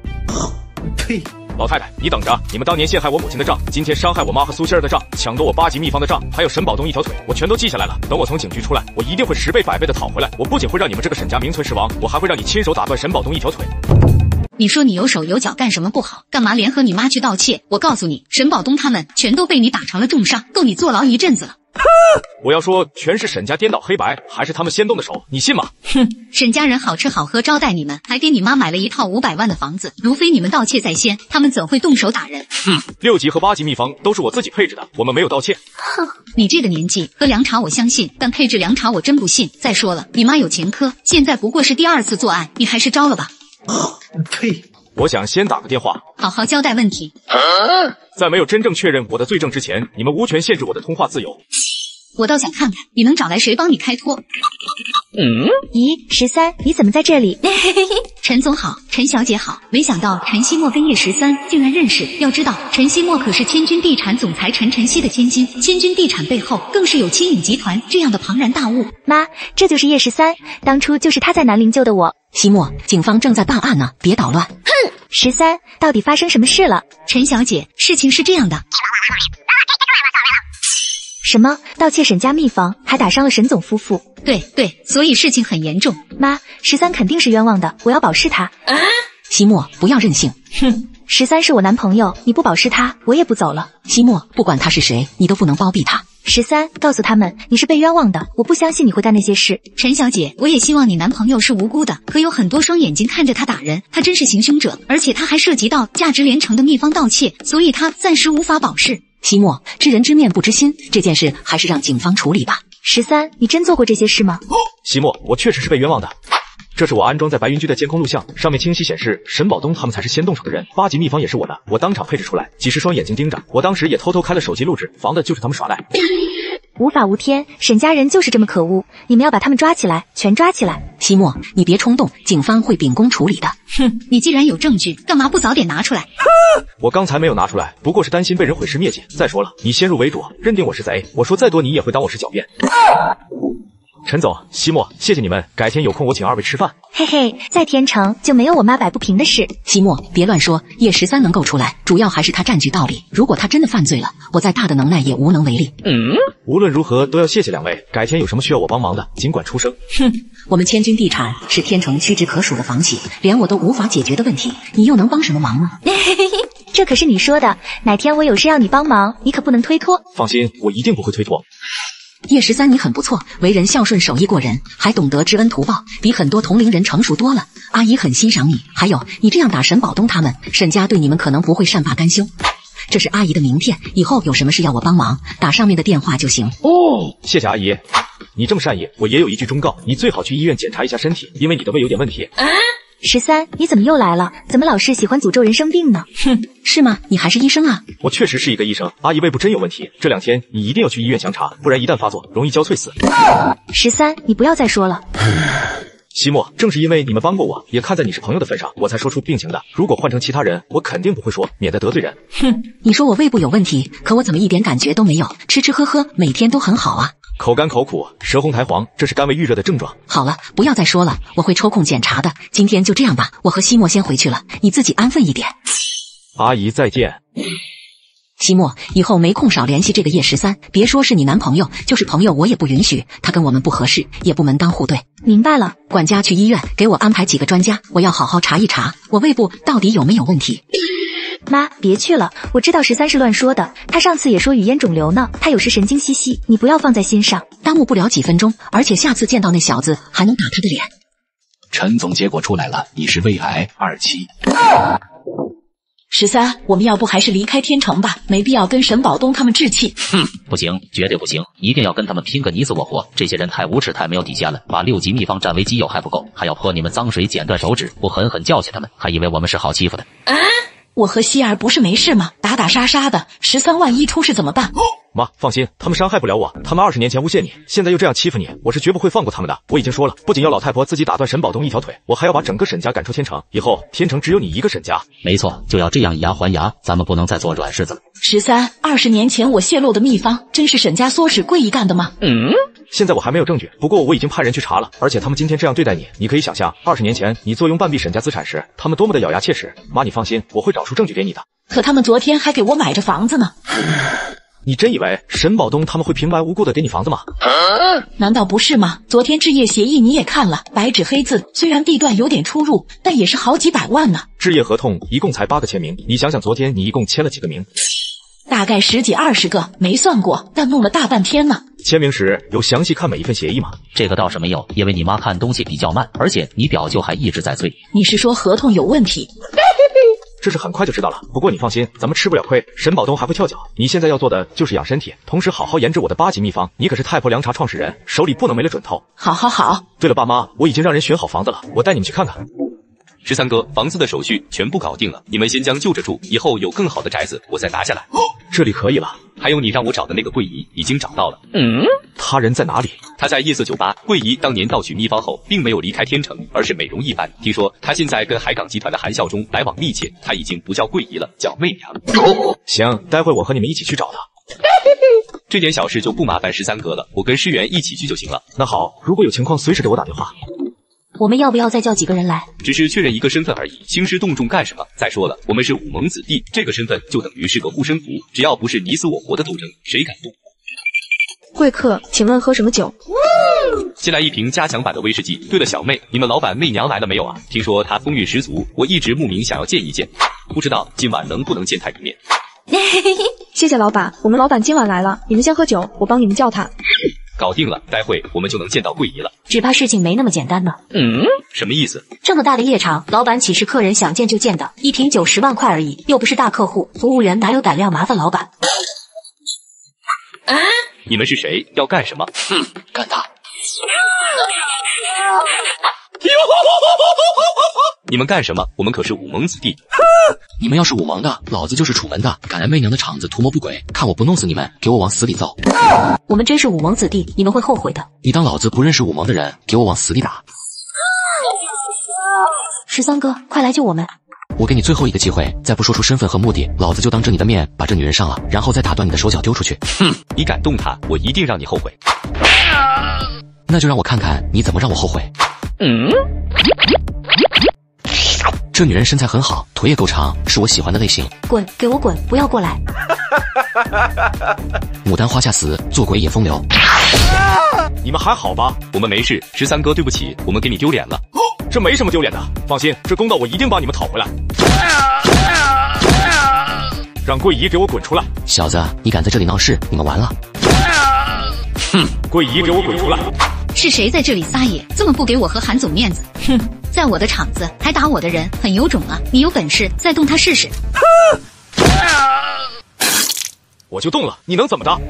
呸！ 老太太，你等着！你们当年陷害我母亲的账，今天伤害我妈和苏仙儿的账，抢夺我八级秘方的账，还有沈保东一条腿，我全都记下来了。等我从警局出来，我一定会十倍百倍的讨回来。我不仅会让你们这个沈家名存实亡，我还会让你亲手打断沈保东一条腿。你说你有手有脚干什么不好？干嘛联合你妈去盗窃？我告诉你，沈保东他们全都被你打成了重伤，够你坐牢一阵子了。 我要说，全是沈家颠倒黑白，还是他们先动的手，你信吗？哼，沈家人好吃好喝招待你们，还给你妈买了一套五百万的房子。如非你们盗窃在先，他们怎会动手打人？哼，六级和八级秘方都是我自己配置的，我们没有盗窃。哼，你这个年纪喝凉茶我相信，但配置凉茶我真不信。再说了，你妈有前科，现在不过是第二次作案，你还是招了吧。呸！ 我想先打个电话，好好交代问题。啊、在没有真正确认我的罪证之前，你们无权限制我的通话自由。我倒想看看你能找来谁帮你开脱。嗯，咦，十三，你怎么在这里？陈总好，陈小姐好。没想到陈希墨跟叶十三竟然认识。要知道，陈希墨可是千钧地产总裁陈晨曦的千金，千钧地产背后更是有青影集团这样的庞然大物。妈，这就是叶十三，当初就是他在南陵救的我。希墨，警方正在办案呢，别捣乱。哼，十三，到底发生什么事了？陈小姐，事情是这样的。什么？盗窃沈家秘房，还打伤了沈总夫妇？对对，所以事情很严重。妈，十三肯定是冤枉的，我要保释他。啊！希墨，不要任性。哼，十三是我男朋友，你不保释他，我也不走了。希墨，不管他是谁，你都不能包庇他。十三，告诉他们你是被冤枉的，我不相信你会干那些事。陈小姐，我也希望你男朋友是无辜的，可有很多双眼睛看着他打人，他真是行凶者，而且他还涉及到价值连城的秘方盗窃，所以他暂时无法保释。希墨，知人知面不知心，这件事还是让警方处理吧。十三，你真做过这些事吗？希墨，我确实是被冤枉的。这是我安装在白云居的监控录像，上面清晰显示沈宝东他们才是先动手的人。八级秘方也是我的，我当场配置出来，几十双眼睛盯着。我当时也偷偷开了手机录制，防的就是他们耍赖。无法无天，沈家人就是这么可恶，你们要把他们抓起来，全抓起来。希墨，你别冲动，警方会秉公处理的。哼，你既然有证据，干嘛不早点拿出来？我刚才没有拿出来，不过是担心被人毁尸灭迹。再说了，你先入为主，认定我是贼，我说再多你也会当我是狡辩。啊，陈总，希墨，谢谢你们，改天有空我请二位吃饭。嘿嘿，在天成就没有我妈摆不平的事。希墨，别乱说，叶十三能够出来，主要还是他占据道理。如果他真的犯罪了，我再大的能耐也无能为力。嗯，无论如何都要谢谢两位，改天有什么需要我帮忙的，尽管出声。哼，我们千钧地产是天成屈指可数的房企，连我都无法解决的问题，你又能帮什么忙呢？这可是你说的，哪天我有事要你帮忙，你可不能推脱。放心，我一定不会推脱。叶十三，你很不错，为人孝顺，手艺过人，还懂得知恩图报，比很多同龄人成熟多了。阿姨很欣赏你，还有你这样打沈宝东他们，沈家对你们可能不会善罢甘休。这是阿姨的名片，以后有什么事要我帮忙，打上面的电话就行。哦，谢谢阿姨，你这么善意，我也有一句忠告，你最好去医院检查一下身体，因为你的胃有点问题。啊，十三，你怎么又来了？怎么老是喜欢诅咒人生病呢？哼，是吗？你还是医生啊？我确实是一个医生。阿姨胃部真有问题，这两天你一定要去医院详查，不然一旦发作，容易焦脆死。十三，你不要再说了。希墨，正是因为你们帮过我，也看在你是朋友的份上，我才说出病情的。如果换成其他人，我肯定不会说，免得得罪人。哼，你说我胃部有问题，可我怎么一点感觉都没有？吃吃喝喝，每天都很好啊。口干口苦，舌红苔黄，这是肝胃郁热的症状。好了，不要再说了，我会抽空检查的。今天就这样吧，我和希墨先回去了，你自己安分一点。阿姨再见。希墨，以后没空少联系这个叶十三，别说是你男朋友，就是朋友我也不允许，他跟我们不合适，也不门当户对。明白了。管家，去医院给我安排几个专家，我要好好查一查我胃部到底有没有问题。妈，别去了，我知道十三是乱说的，他上次也说语咽肿瘤呢，他有时神经兮兮，你不要放在心上，耽误不了几分钟，而且下次见到那小子还能打他的脸。陈总，结果出来了，你是胃癌二期。啊，十三，我们要不还是离开天城吧，没必要跟沈宝东他们置气。哼，不行，绝对不行，一定要跟他们拼个你死我活，这些人太无耻，太没有底线了，把六级秘方占为己有还不够，还要泼你们脏水，剪断手指，不狠狠教训他们，还以为我们是好欺负的。啊，我和希儿不是没事吗？打打杀杀的，十三万一出事怎么办？妈，放心，他们伤害不了我，他们二十年前诬陷你，现在又这样欺负你，我是绝不会放过他们的。我已经说了，不仅要老太婆自己打断沈宝东一条腿，我还要把整个沈家赶出天城，以后天城只有你一个沈家。没错，就要这样以牙还牙，咱们不能再做软柿子了。十三，二十年前我泄露的秘方，真是沈家唆使贵姨干的吗？嗯，现在我还没有证据，不过我已经派人去查了，而且他们今天这样对待你，你可以想象，二十年前你坐拥半壁沈家资产时，他们多么的咬牙切齿。妈，你放心，我会找出证据给你的。可他们昨天还给我买着房子呢。你真以为沈宝东他们会平白无故的给你房子吗？难道不是吗？昨天置业协议你也看了，白纸黑字，虽然地段有点出入，但也是好几百万呢。置业合同一共才八个签名，你想想昨天你一共签了几个名？大概十几二十个，没算过，但弄了大半天呢。签名时有详细看每一份协议吗？这个倒是没有，因为你妈看东西比较慢，而且你表舅还一直在催。你是说合同有问题？这是很快就知道了，不过你放心，咱们吃不了亏，沈宝东还会跳脚。你现在要做的就是养身体，同时好好研制我的八级秘方。你可是太婆凉茶创始人，手里不能没了准头。好好好。对了，爸妈，我已经让人选好房子了，我带你们去看看。十三哥，房子的手续全部搞定了，你们先将就着住，以后有更好的宅子我再拿下来。这里可以了。还有你让我找的那个贵姨已经找到了。嗯，他人在哪里？他在夜色酒吧，桂姨当年盗取秘方后，并没有离开天成，而是美容一番。听说他现在跟海港集团的韩孝忠来往密切，他已经不叫桂姨了，叫媚娘。哦、行，待会我和你们一起去找他。这点小事就不麻烦十三哥了，我跟师源一起去就行了。那好，如果有情况，随时给我打电话。 我们要不要再叫几个人来？只是确认一个身份而已，兴师动众干什么？再说了，我们是武盟子弟，这个身份就等于是个护身符，只要不是你死我活的斗争，谁敢动？贵客，请问喝什么酒？先来一瓶加强版的威士忌。对了，小妹，你们老板媚娘来了没有啊？听说她风韵十足，我一直慕名想要见一见，不知道今晚能不能见她一面。谢谢老板，我们老板今晚来了，你们先喝酒，我帮你们叫她。 搞定了，待会我们就能见到桂姨了。只怕事情没那么简单呢。嗯，什么意思？这么大的夜场，老板岂是客人想见就见的？一瓶酒十万块而已，又不是大客户，服务员哪有胆量麻烦老板？啊！你们是谁？要干什么？嗯，干他！你们干什么？我们可是武盟子弟。你们要是武盟的，老子就是楚门的。敢来媚娘的场子图谋不轨，看我不弄死你们，给我往死里揍！我们真是武盟子弟，你们会后悔的。你当老子不认识武盟的人，给我往死里打！十三哥，快来救我们！我给你最后一个机会，再不说出身份和目的，老子就当着你的面把这女人上了，然后再打断你的手脚丢出去。哼，你敢动她，我一定让你后悔。那就让我看看你怎么让我后悔。嗯。 这女人身材很好，腿也够长，是我喜欢的类型。滚，给我滚，不要过来！牡丹花下死，做鬼也风流。你们还好吧？我们没事。十三哥，对不起，我们给你丢脸了。哦、这没什么丢脸的，放心，这公道我一定帮你们讨回来。让桂姨给我滚出来！小子，你敢在这里闹事，你们完了。哼，桂姨给我滚出来！ 是谁在这里撒野？这么不给我和韩总面子！哼，在我的场子还打我的人，很有种啊！你有本事再动他试试！我就动了，你能怎么的？啊、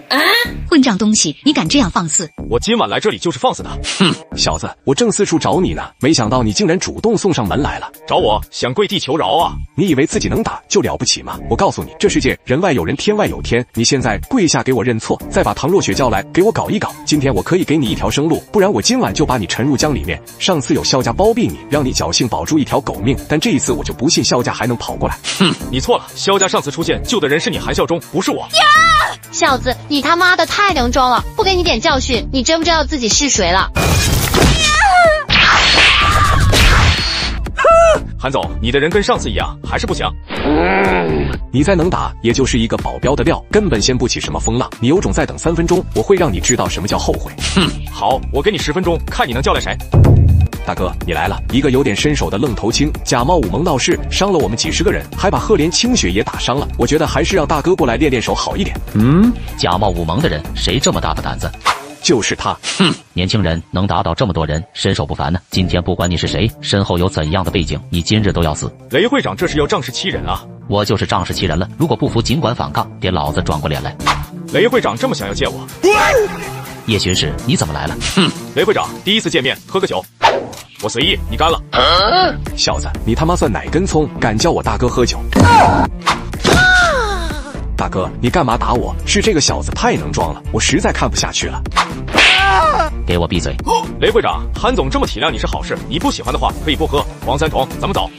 混账东西，你敢这样放肆！我今晚来这里就是放肆的！哼，小子，我正四处找你呢，没想到你竟然主动送上门来了。找我想跪地求饶啊？你以为自己能打就了不起吗？我告诉你，这世界人外有人，天外有天。你现在跪下给我认错，再把唐若雪叫来给我搞一搞。今天我可以给你一条生路，不然我今晚就把你沉入江里面。上次有萧家包庇你，让你侥幸保住一条狗命，但这一次我就不信萧家还能跑过来。哼，你错了，萧家上次出现救的人是你韩孝忠，不是我。 啊、小子，你他妈的太能装了！不给你点教训，你真不知道自己是谁了。韩总，你的人跟上次一样，还是不行。嗯、你再能打，也就是一个保镖的料，根本掀不起什么风浪。你有种再等三分钟，我会让你知道什么叫后悔。哼，好，我给你十分钟，看你能叫来谁。 大哥，你来了！一个有点身手的愣头青，假冒武盟闹事，伤了我们几十个人，还把赫连清雪也打伤了。我觉得还是让大哥过来练练手好一点。嗯，假冒武盟的人，谁这么大的胆子？就是他！哼，年轻人能打倒这么多人，身手不凡呢。今天不管你是谁，身后有怎样的背景，你今日都要死。雷会长这是要仗势欺人啊！我就是仗势欺人了，如果不服，尽管反抗，给老子转过脸来！雷会长这么想要见我？叶巡视，你怎么来了？哼，雷会长，第一次见面，喝个酒。 我随意，你干了！啊、小子，你他妈算哪根葱？敢叫我大哥喝酒？啊啊、大哥，你干嘛打我？是这个小子太能装了，我实在看不下去了。啊、给我闭嘴！雷会长，韩总这么体谅你是好事，你不喜欢的话可以不喝。王三同，咱们走。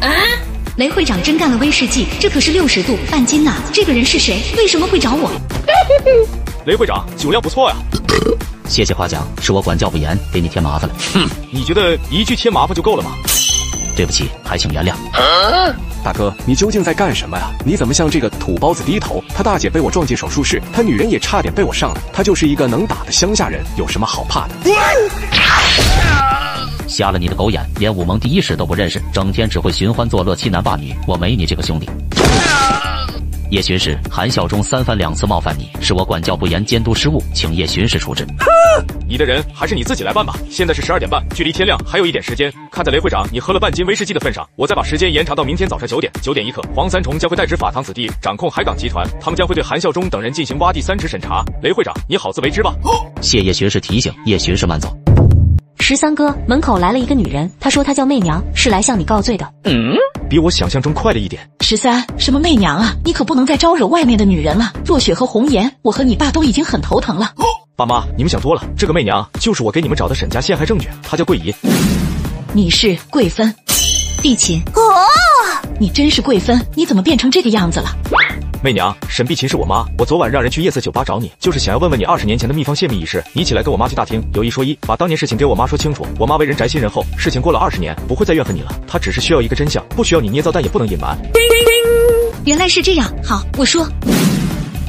啊！雷会长真干了威士忌，这可是六十度半斤呐！这个人是谁？为什么会找我？雷会长，酒量不错呀。 谢谢夸奖，是我管教不严，给你添麻烦了。哼，你觉得一句添麻烦就够了吗？对不起，还请原谅。啊、大哥，你究竟在干什么呀？你怎么向这个土包子低头？他大姐被我撞进手术室，他女人也差点被我上了。他就是一个能打的乡下人，有什么好怕的？瞎了你的狗眼，连武盟第一史都不认识，整天只会寻欢作乐、欺男霸女。我没你这个兄弟。啊 叶巡视，韩孝忠三番两次冒犯你，是我管教不严，监督失误，请叶巡视处置。你的人还是你自己来办吧。现在是十二点半，距离天亮还有一点时间。看在雷会长你喝了半斤威士忌的份上，我再把时间延长到明天早上九点。九点一刻，黄三重将会代指法堂子弟掌控海港集团，他们将会对韩孝忠等人进行挖地三尺审查。雷会长，你好自为之吧。谢叶巡视提醒，叶巡视慢走。十三哥，门口来了一个女人，她说她叫媚娘，是来向你告罪的。嗯，比我想象中快了一点。十三，什么媚娘啊？你可不能再招惹外面的女人了。若雪和红颜，我和你爸都已经很头疼了。哦、爸妈，你们想多了，这个媚娘就是我给你们找的沈家陷害证据，她叫桂姨。你是桂芬，碧琴。哦，你真是桂芬，你怎么变成这个样子了？ 媚娘，沈碧琴是我妈。我昨晚让人去夜色酒吧找你，就是想要问问你二十年前的秘方泄密一事。你一起来跟我妈去大厅，有一说一，把当年事情给我妈说清楚。我妈为人宅心仁厚，事情过了二十年，不会再怨恨你了。她只是需要一个真相，不需要你捏造，但也不能隐瞒。原来是这样，好，我说。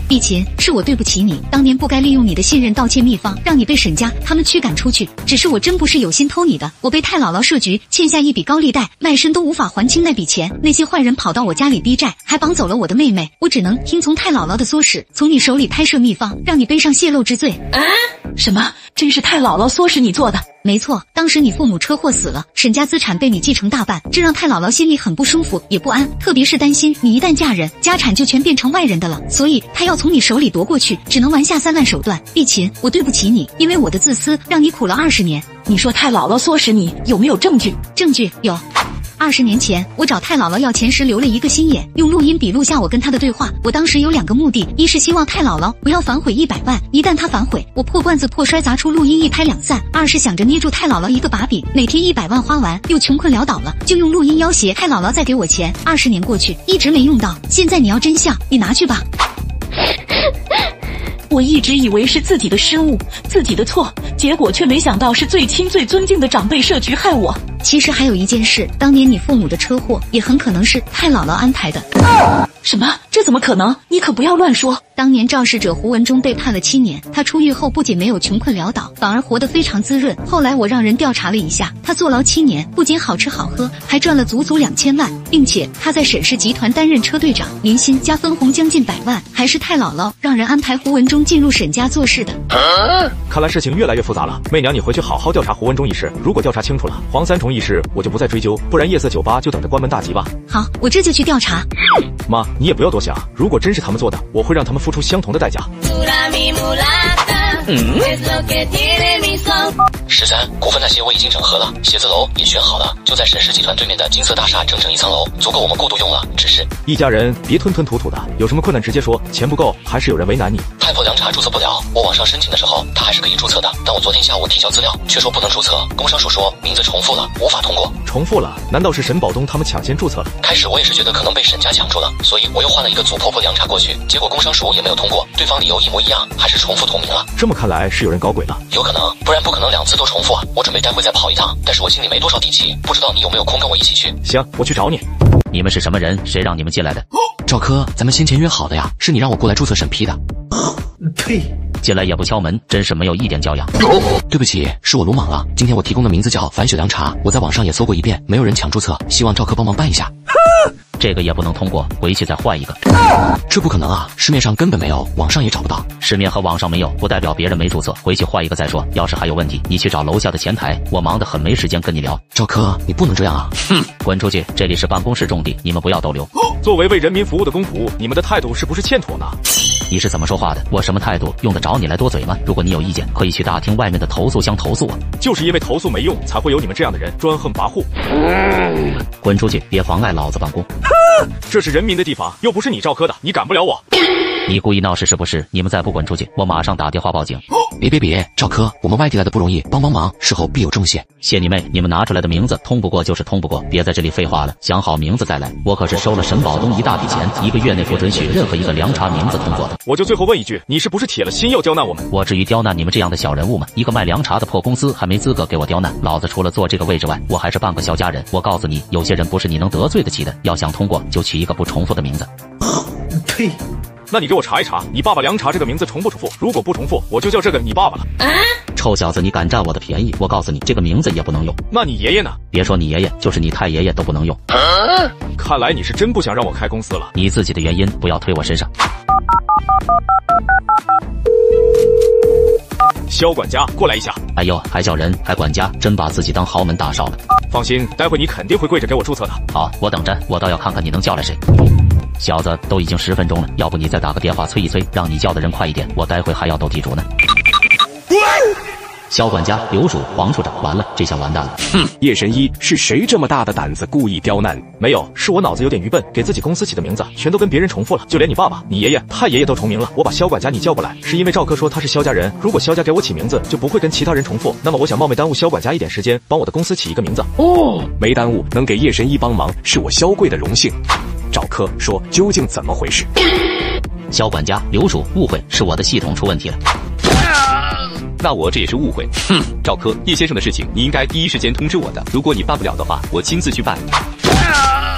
碧琴，是我对不起你，当年不该利用你的信任盗窃秘方，让你被沈家他们驱赶出去。只是我真不是有心偷你的，我被太姥姥设局，欠下一笔高利贷，卖身都无法还清那笔钱。那些坏人跑到我家里逼债，还绑走了我的妹妹，我只能听从太姥姥的唆使，从你手里拍摄秘方，让你背上泄露之罪。啊！什么？真是太姥姥唆使你做的？ 没错，当时你父母车祸死了，沈家资产被你继承大半，这让太姥姥心里很不舒服，也不安，特别是担心你一旦嫁人，家产就全变成外人的了，所以她要从你手里夺过去，只能玩下三滥手段。碧琴，我对不起你，因为我的自私让你苦了二十年。你说太姥姥唆使你，有没有证据？证据有。 二十年前，我找太姥姥要钱时留了一个心眼，用录音笔录下我跟她的对话。我当时有两个目的，一是希望太姥姥不要反悔一百万，一旦她反悔，我破罐子破摔砸出录音一拍两散；二是想着捏住太姥姥一个把柄，每天一百万花完又穷困潦倒了，就用录音要挟太姥姥再给我钱。二十年过去，一直没用到。现在你要真相，你拿去吧。我一直以为是自己的失误，自己的错，结果却没想到是最亲最尊敬的长辈设局害我。 其实还有一件事，当年你父母的车祸也很可能是太姥姥安排的。啊、什么？这怎么可能？你可不要乱说！当年肇事者胡文忠被判了七年，他出狱后不仅没有穷困潦倒，反而活得非常滋润。后来我让人调查了一下，他坐牢七年，不仅好吃好喝，还赚了足足两千万，并且他在沈氏集团担任车队长，年薪加分红将近百万，还是太姥姥让人安排胡文忠进入沈家做事的。啊、看来事情越来越复杂了。媚娘，你回去好好调查胡文忠一事，如果调查清楚了，黄三重 一事我就不再追究，不然夜色酒吧就等着关门大吉吧。好，我这就去调查。妈，你也不要多想，如果真是他们做的，我会让他们付出相同的代价。嗯。十三，股份那些我已经整合了，写字楼也选好了，就在沈氏集团对面的金色大厦，整整一层楼，足够我们过渡用了。只是，一家人别吞吞吐吐的，有什么困难直接说，钱不够还是有人为难你。太婆凉茶注册不了，我网上申请的时候，他还是可以注册的，但我昨天下午提交资料，却说不能注册，工商署说名字重复了，无法通过。重复了？难道是沈保东他们抢先注册了？开始我也是觉得可能被沈家抢注了，所以我又换了一个祖婆婆凉茶过去，结果工商署也没有通过，对方理由一模一样，还是重复同名了。这么。 看来是有人搞鬼了，有可能，不然不可能两次都重复啊！我准备待会再跑一趟，但是我心里没多少底气，不知道你有没有空跟我一起去？行，我去找你。你们是什么人？谁让你们进来的？哦、赵科，咱们先前约好的呀，是你让我过来注册审批的。呸！进来也不敲门，真是没有一点教养。哦、对不起，是我鲁莽了。今天我提供的名字叫反雪凉茶，我在网上也搜过一遍，没有人抢注册，希望赵科帮忙办一下。啊 这个也不能通过，回去再换一个。这不可能啊！市面上根本没有，网上也找不到。市面和网上没有，不代表别人没注册。回去换一个再说。要是还有问题，你去找楼下的前台，我忙得很，没时间跟你聊。赵科，你不能这样啊！哼，滚出去！这里是办公室重地，你们不要逗留。作为为人民服务的公仆，你们的态度是不是欠妥呢？你是怎么说话的？我什么态度？用得着你来多嘴吗？如果你有意见，可以去大厅外面的投诉箱投诉我。就是因为投诉没用，才会有你们这样的人专横跋扈。嗯、滚出去！别妨碍老子办公。 这是人民的地方，又不是你赵科的，你赶不了我。你故意闹事是不是？你们再不滚出去，我马上打电话报警！别别别，赵科，我们外地来的不容易，帮帮忙，事后必有重谢。谢你妹！你们拿出来的名字通不过就是通不过，别在这里废话了，想好名字再来。我可是收了沈保东一大笔钱，一个月内不准许任何一个凉茶名字通过的。我就最后问一句，你是不是铁了心要刁难我们？我至于刁难你们这样的小人物吗？一个卖凉茶的破公司还没资格给我刁难，老子除了做这个位置外，我还是半个小家人。我告诉你，有些人不是你能得罪得起的。要想通过，就取一个不重复的名字。呸！ 那你给我查一查，你爸爸凉茶这个名字重不重复？如果不重复，我就叫这个你爸爸了。啊、臭小子，你敢占我的便宜？我告诉你，这个名字也不能用。那你爷爷呢？别说你爷爷，就是你太爷爷都不能用。啊、看来你是真不想让我开公司了。你自己的原因不要推我身上。肖管家，过来一下。哎呦，还叫人，还管家，真把自己当豪门大少了。放心，待会你肯定会跪着给我注册的。好，我等着，我倒要看看你能叫来谁。 小子，都已经十分钟了，要不你再打个电话催一催，让你叫的人快一点，我待会还要斗地主呢。萧管家、刘鼠、黄处长，完了，这下完蛋了。哼、嗯，叶神医是谁这么大的胆子故意刁难？没有，是我脑子有点愚笨，给自己公司起的名字全都跟别人重复了，就连你爸爸、你爷爷、太爷爷都重名了。我把萧管家你叫过来，是因为赵科说他是萧家人，如果萧家给我起名字，就不会跟其他人重复。那么我想冒昧耽误萧管家一点时间，帮我的公司起一个名字。哦，没耽误，能给叶神医帮忙是我萧贵的荣幸。赵科说，究竟怎么回事？萧管家、刘鼠误会是我的系统出问题了。 那我这也是误会。哼、嗯，赵科，叶先生的事情你应该第一时间通知我的。如果你办不了的话，我亲自去办。啊、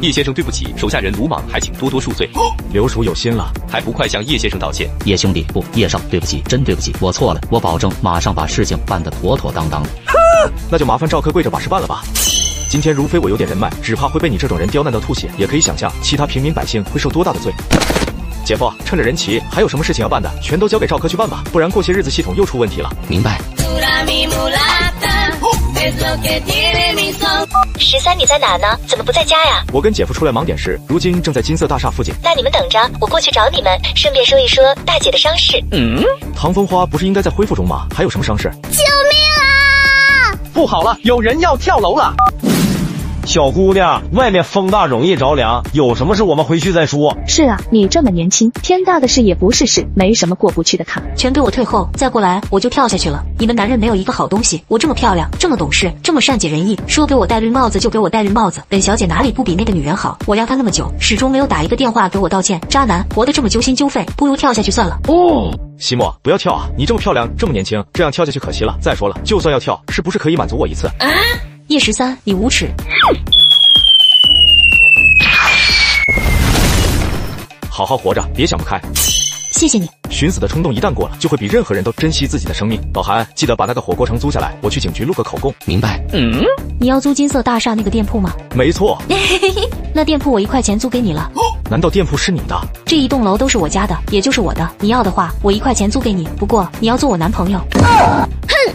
叶先生，对不起，手下人鲁莽，还请多多恕罪。哦、刘叔有心了，还不快向叶先生道歉？叶兄弟，不，叶少，对不起，真对不起，我错了，我保证马上把事情办得妥妥当当的。啊、那就麻烦赵科跪着把事办了吧。 今天如非我有点人脉，只怕会被你这种人刁难到吐血。也可以想象，其他平民百姓会受多大的罪。姐夫，趁着人齐，还有什么事情要办的，全都交给赵科去办吧，不然过些日子系统又出问题了。明白。十三，你在哪呢？怎么不在家呀？我跟姐夫出来忙点事，如今正在金色大厦附近。那你们等着，我过去找你们，顺便说一说大姐的伤势。嗯，唐风花不是应该在恢复中吗？还有什么伤势？救命啊！不好了，有人要跳楼了。 小姑娘，外面风大，容易着凉。有什么事我们回去再说。是啊，你这么年轻，天大的事也不是事，没什么过不去的坎。全给我退后，再过来我就跳下去了。你们男人没有一个好东西。我这么漂亮，这么懂事，这么善解人意，说给我戴绿帽子就给我戴绿帽子。本小姐哪里不比那个女人好？我要她那么久，始终没有打一个电话给我道歉。渣男，活得这么揪心揪肺，不如跳下去算了。哦。 西莫，不要跳啊！你这么漂亮，这么年轻，这样跳下去可惜了。再说了，就算要跳，是不是可以满足我一次？啊！叶十三，你无耻！好好活着，别想不开。谢谢你。寻死的冲动一旦过了，就会比任何人都珍惜自己的生命。老韩，记得把那个火锅城租下来，我去警局录个口供。明白。嗯，你要租金色大厦那个店铺吗？没错。那店铺我一块钱租给你了。 难道店铺是你的？这一栋楼都是我家的，也就是我的。你要的话，我一块钱租给你。不过你要做我男朋友。啊、哼！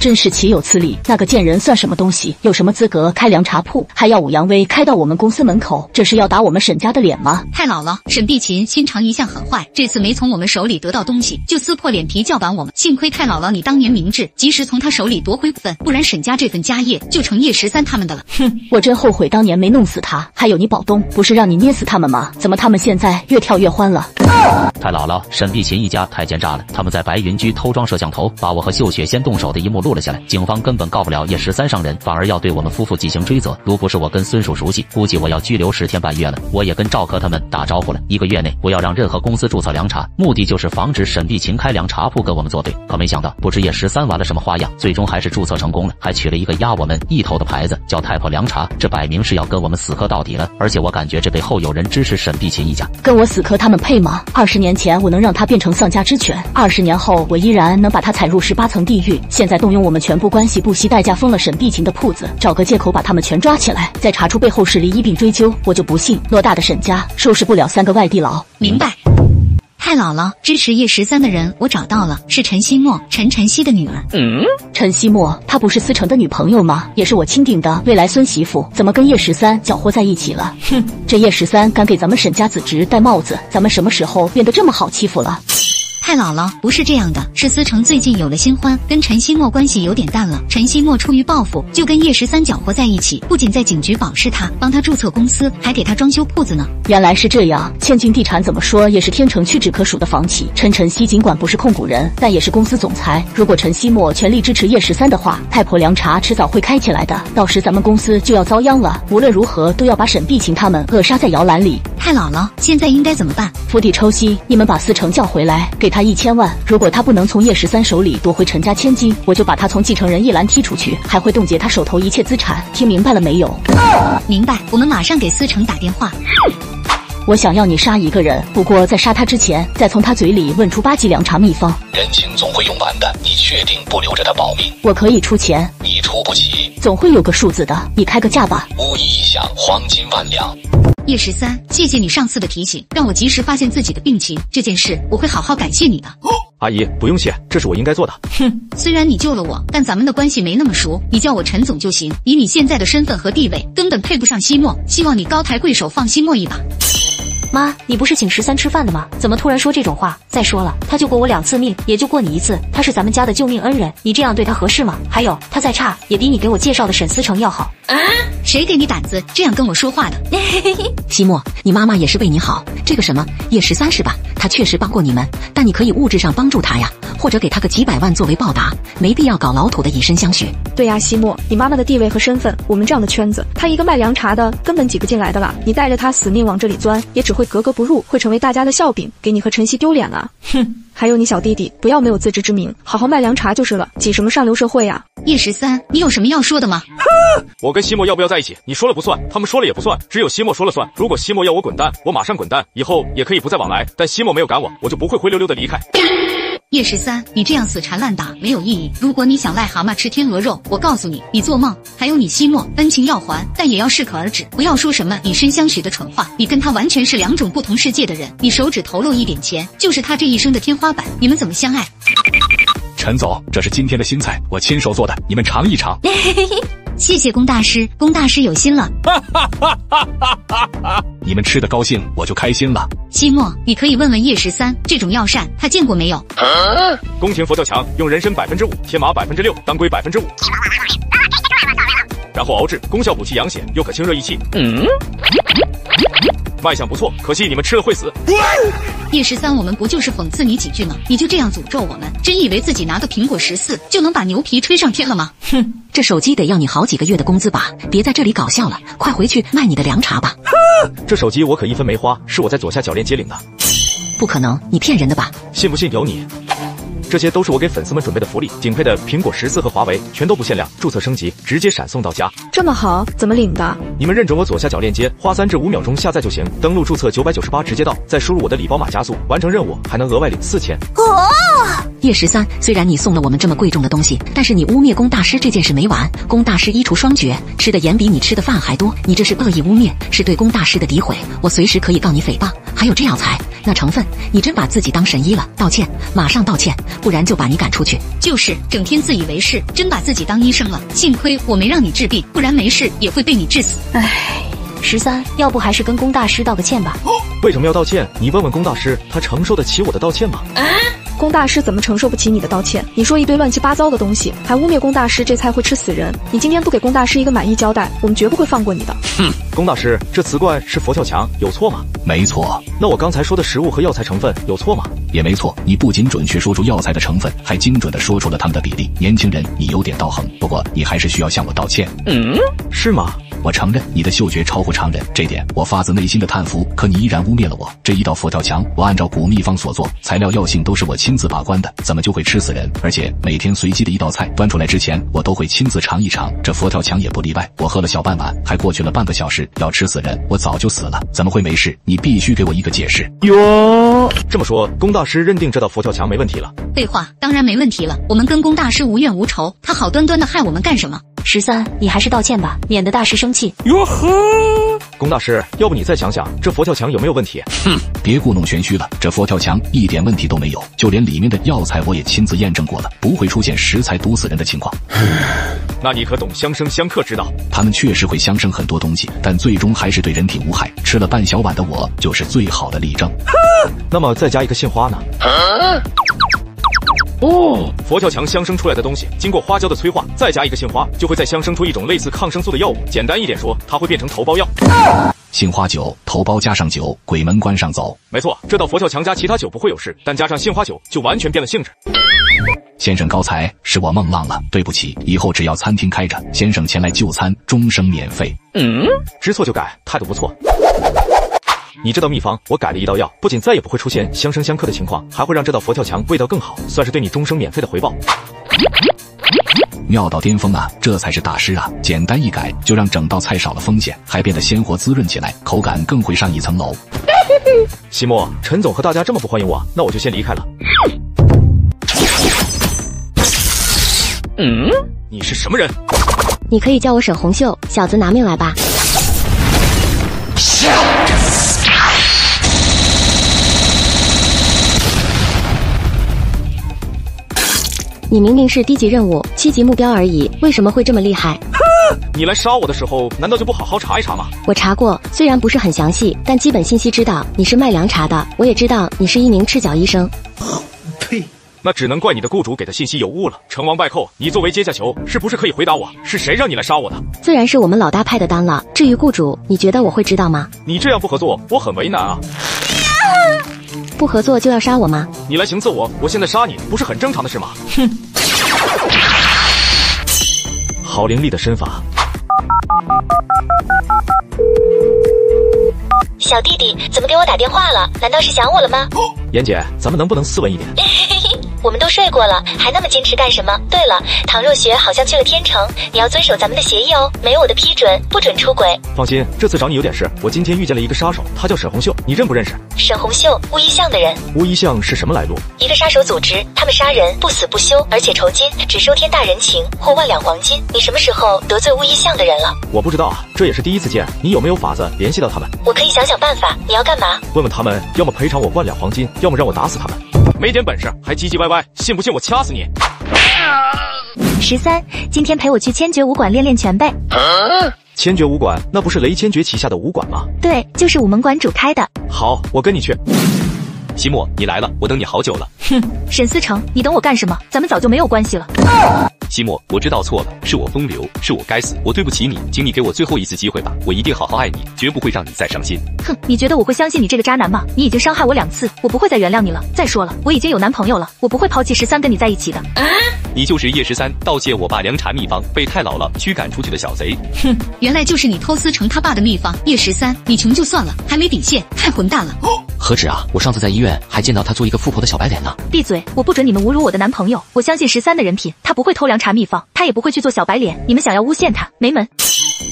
真是岂有此理！那个贱人算什么东西？有什么资格开凉茶铺？还耀武扬威，开到我们公司门口，这是要打我们沈家的脸吗？太老了，沈碧琴心肠一向很坏，这次没从我们手里得到东西，就撕破脸皮叫板我们。幸亏太老了，你当年明智，及时从他手里夺回股份，不然沈家这份家业就成叶十三他们的了。哼，我真后悔当年没弄死他。还有你保东，不是让你捏死他们吗？怎么他们现在越跳越欢了？太老了，沈碧琴一家太奸诈了，他们在白云居偷装摄像头，把我和秀雪先动手的一幕录。 录了下来，警方根本告不了叶十三上人，反而要对我们夫妇进行追责。如不是我跟孙叔熟悉，估计我要拘留十天半月了。我也跟赵科他们打招呼了，一个月内不要让任何公司注册凉茶，目的就是防止沈碧琴开凉茶铺跟我们作对。可没想到，不知叶十三玩了什么花样，最终还是注册成功了，还取了一个压我们一头的牌子，叫太婆凉茶。这摆明是要跟我们死磕到底了。而且我感觉这背后有人支持沈碧琴一家，跟我死磕他们配吗？二十年前我能让他变成丧家之犬，二十年后我依然能把他踩入十八层地狱。现在动用。 我们全部关系不惜代价封了沈碧琴的铺子，找个借口把他们全抓起来，再查出背后势力一并追究。我就不信偌大的沈家收拾不了三个外地佬。明白。太姥姥，支持叶十三的人我找到了，是陈希墨，陈晨曦的女儿。嗯，陈希墨，她不是思成的女朋友吗？也是我钦定的未来孙媳妇，怎么跟叶十三搅和在一起了？哼，这叶十三敢给咱们沈家子侄戴帽子，咱们什么时候变得这么好欺负了？ 太姥姥，不是这样的，是思成最近有了新欢，跟陈希墨关系有点淡了。陈希墨出于报复，就跟叶十三搅和在一起，不仅在警局保释他，帮他注册公司，还给他装修铺子呢。原来是这样，千金地产怎么说也是天城区只可数的房企。陈晨曦尽管不是控股人，但也是公司总裁。如果陈希墨全力支持叶十三的话，太婆凉茶迟早会开起来的，到时咱们公司就要遭殃了。无论如何都要把沈碧琴他们扼杀在摇篮里。太姥姥，现在应该怎么办？釜底抽薪，你们把思成叫回来，给。 他一千万，如果他不能从叶十三手里夺回陈家千金，我就把他从继承人一栏踢出去，还会冻结他手头一切资产。听明白了没有？明白，我们马上给思成打电话。我想要你杀一个人，不过在杀他之前，再从他嘴里问出八级凉茶秘方。人情总会用完的，你确定不留着他保命？我可以出钱，你出不起，总会有个数字的，你开个价吧。巫医一响，黄金万两。 叶十三，谢谢你上次的提醒，让我及时发现自己的病情。这件事我会好好感谢你的。哦，阿姨，不用谢，这是我应该做的。哼，虽然你救了我，但咱们的关系没那么熟，你叫我陈总就行。以你现在的身份和地位，根本配不上西莫。希望你高抬贵手，放西莫一把。妈，你不是请十三吃饭的吗？怎么突然说这种话？再说了，他救过我两次命，也就过你一次，他是咱们家的救命恩人，你这样对他合适吗？还有，他再差，也比你给我介绍的沈思成要好。啊！谁给你胆子这样跟我说话的？西莫，你妈妈也是为你好。这个什么叶十三是吧？他确实帮过你们，但你可以物质上帮助他呀，或者给他个几百万作为报答，没必要搞老土的以身相许。对呀、啊，西莫，你妈妈的地位和身份，我们这样的圈子，她一个卖凉茶的根本挤不进来的了。你带着她死命往这里钻，也只会格格不入，会成为大家的笑柄，给你和晨曦丢脸啊！哼。还有你小弟弟，不要没有自知之明，好好卖凉茶就是了，挤什么上流社会呀、啊？叶十三，你有什么要说的吗？我跟西莫要不要在一起，你说了不算，他们说了也不算，只有西莫说了算。如果西莫要我滚蛋，我马上滚蛋，以后也可以不再往来。但西莫没有赶我，我就不会灰溜溜的离开。叶十三，你这样死缠烂打没有意义。如果你想癞蛤蟆吃天鹅肉，我告诉你，你做梦。还有你西莫，恩情要还，但也要适可而止，不要说什么以身相许的蠢话。你跟他完全是两种不同世界的人。你手指头露一点钱，就是他这一生的天花板。你们怎么相爱？陈总，这是今天的新菜，我亲手做的，你们尝一尝。谢谢龚大师，龚大师有心了。你们吃的高兴，我就开心了。西莫，你可以问问叶十三，这种药膳他见过没有？啊、宫廷佛跳墙用人参百分之五、铁马百分之六、当归百分之五，然后熬制，功效补气养血，又可清热益气。嗯，卖相不错，可惜你们吃了会死。叶十三，我们不就是讽刺你几句吗？你就这样诅咒我们，真以为自己拿个苹果十四就能把牛皮吹上天了吗？哼，这手机得要你好几个月的工资吧？别在这里搞笑了，快回去卖你的凉茶吧。这手机我可一分没花，是我在左下角链接领的。不可能，你骗人的吧？信不信由你。这些都是我给粉丝们准备的福利，顶配的苹果十四和华为全都不限量，注册升级直接闪送到家。这么好，怎么领的？你们认准我左下角链接，花三至五秒钟下载就行，登录注册九百九十八直接到，再输入我的礼包码加速，完成任务还能额外领四千。哦，叶十三，虽然你送了我们这么贵重的东西，但是你污蔑龚大师这件事没完。龚大师医厨双绝，吃的盐比你吃的饭还多，你这是恶意污蔑，是对龚大师的诋毁，我随时可以告你诽谤。还有这药材那成分，你真把自己当神医了，道歉，马上道歉，不然就把你赶出去。就是整天自以为是，真把自己当医生了，幸亏我没让你治病，不然没事也会被你治死。唉，十三，要不还是跟龚大师道个歉吧。为什么要道歉？你问问龚大师，他承受得起我的道歉吗？啊，龚大师怎么承受不起你的道歉？你说一堆乱七八糟的东西，还污蔑龚大师这菜会吃死人。你今天不给龚大师一个满意交代，我们绝不会放过你的。哼，龚大师，这瓷罐是佛跳墙，有错吗？没错。那我刚才说的食物和药材成分有错吗？也没错。你不仅准确说出药材的成分，还精准地说出了它们的比例。年轻人，你有点道行，不过你还是需要向我道歉。嗯，是吗？我承认你的嗅觉超乎常人，这点我发自内心的叹服，可你依然污蔑了我。这一道佛跳墙，我按照古秘方所做，材料药性都是我亲自把关的，怎么就会吃死人？而且每天随机的一道菜端出来之前，我都会亲自尝一尝，这佛跳墙也不例外。我喝了小半碗，还过去了半个小时，要吃死人，我早就死了，怎么会没事？你必须给我一个解释哟！这么说，龚大师认定这道佛跳墙没问题了？废话，当然没问题了。我们跟龚大师无怨无仇，他好端端的害我们干什么？十三，你还是道歉吧，免得大师生气。哟呵，龚大师，要不你再想想，这佛跳墙有没有问题？哼，别故弄玄虚了，这佛跳墙一点问题都没有，就连里面的药材我也亲自验证过了，不会出现食材毒死人的情况。那你可懂相生相克之道？他们确实会相生很多东西，但最终还是对人体无害。吃了半小碗的我，就是最好的例证。那么再加一个杏花呢？啊哦，佛跳墙相生出来的东西，经过花椒的催化，再加一个杏花，就会再相生出一种类似抗生素的药物。简单一点说，它会变成头孢药。啊，杏花酒、头孢加上酒，鬼门关上走。没错，这道佛跳墙加其他酒不会有事，但加上杏花酒就完全变了性质。先生高才，是我孟浪了，对不起，以后只要餐厅开着，先生前来就餐，终生免费。嗯，知错就改，态度不错。你这道秘方，我改了一道药，不仅再也不会出现相生相克的情况，还会让这道佛跳墙味道更好，算是对你终生免费的回报。妙到巅峰啊，这才是大师啊！简单一改，就让整道菜少了风险，还变得鲜活滋润起来，口感更会上一层楼。西莫，陈总和大家这么不欢迎我，那我就先离开了。嗯，你是什么人？你可以叫我沈红秀，小子拿命来吧！你明明是低级任务，七级目标而已，为什么会这么厉害？你来杀我的时候，难道就不好好查一查吗？我查过，虽然不是很详细，但基本信息知道你是卖凉茶的，我也知道你是一名赤脚医生。呸！那只能怪你的雇主给的信息有误了。成王败寇，你作为阶下囚，是不是可以回答我，是谁让你来杀我的？自然是我们老大派的单了。至于雇主，你觉得我会知道吗？你这样不合作，我很为难啊。 不合作就要杀我吗？你来行刺我，我现在杀你，不是很正常的事吗？哼！好凌厉的身法！小弟弟，怎么给我打电话了？难道是想我了吗？妍姐，咱们能不能斯文一点？我们都睡过了，还那么坚持干什么？对了，唐若雪好像去了天城，你要遵守咱们的协议哦，没有我的批准不准出轨。放心，这次找你有点事。我今天遇见了一个杀手，他叫沈红秀，你认不认识？沈红秀，乌衣巷的人。乌衣巷是什么来路？一个杀手组织，他们杀人不死不休，而且酬金只收天大人情或万两黄金。你什么时候得罪乌衣巷的人了？我不知道啊，这也是第一次见。你有没有法子联系到他们？我可以想想办法。你要干嘛？问问他们，要么赔偿我万两黄金，要么让我打死他们。 没点本事还唧唧歪歪，信不信我掐死你？十三，今天陪我去千珏武馆练练拳呗。啊 千珏武馆，那不是雷千珏旗下的武馆吗？对，就是武门馆主开的。好，我跟你去。西木，你来了，我等你好久了。哼，沈思成，你等我干什么？咱们早就没有关系了。啊、西木，我知道错了，是我风流，是我该死，我对不起你，请你给我最后一次机会吧，我一定好好爱你，绝不会让你再伤心。哼，你觉得我会相信你这个渣男吗？你已经伤害我两次，我不会再原谅你了。再说了，我已经有男朋友了，我不会抛弃十三跟你在一起的。啊 你就是叶十三盗窃我爸凉茶秘方被太姥姥驱赶出去的小贼。哼，原来就是你偷思成他爸的秘方。叶十三，你穷就算了，还没底线，太混蛋了。何止啊，我上次在医院还见到他做一个富婆的小白脸呢。闭嘴，我不准你们侮辱我的男朋友。我相信十三的人品，他不会偷凉茶秘方，他也不会去做小白脸。你们想要诬陷他，没门！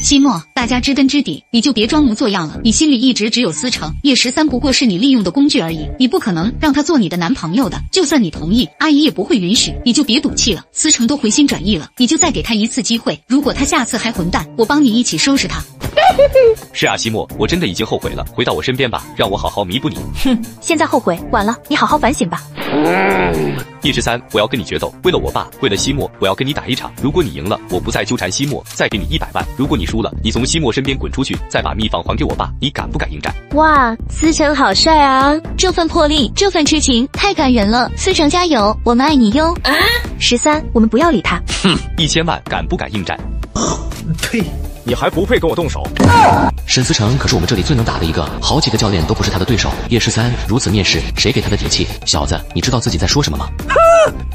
西莫，大家知根知底，你就别装模作样了。你心里一直只有思成，叶十三不过是你利用的工具而已，你不可能让他做你的男朋友的。就算你同意，阿姨也不会允许。你就别赌气了，思成都回心转意了，你就再给他一次机会。如果他下次还混蛋，我帮你一起收拾他。是啊，西莫，我真的已经后悔了。回到我身边吧，让我好好弥补你。哼，现在后悔晚了，你好好反省吧。嗯、叶十三，我要跟你决斗，为了我爸，为了西莫，我要跟你打一场。如果你赢了，我不再纠缠西莫，再给你一百万。如果你 输了，你从西莫身边滚出去，再把秘方还给我爸，你敢不敢应战？哇，思成好帅啊！这份魄力，这份痴情，太感人了！思成加油，我们爱你哟！啊，十三，我们不要理他。哼，一千万，敢不敢应战？呸！ 你还不配跟我动手！沈思成可是我们这里最能打的一个，好几个教练都不是他的对手。叶十三如此蔑视，谁给他的底气？小子，你知道自己在说什么吗？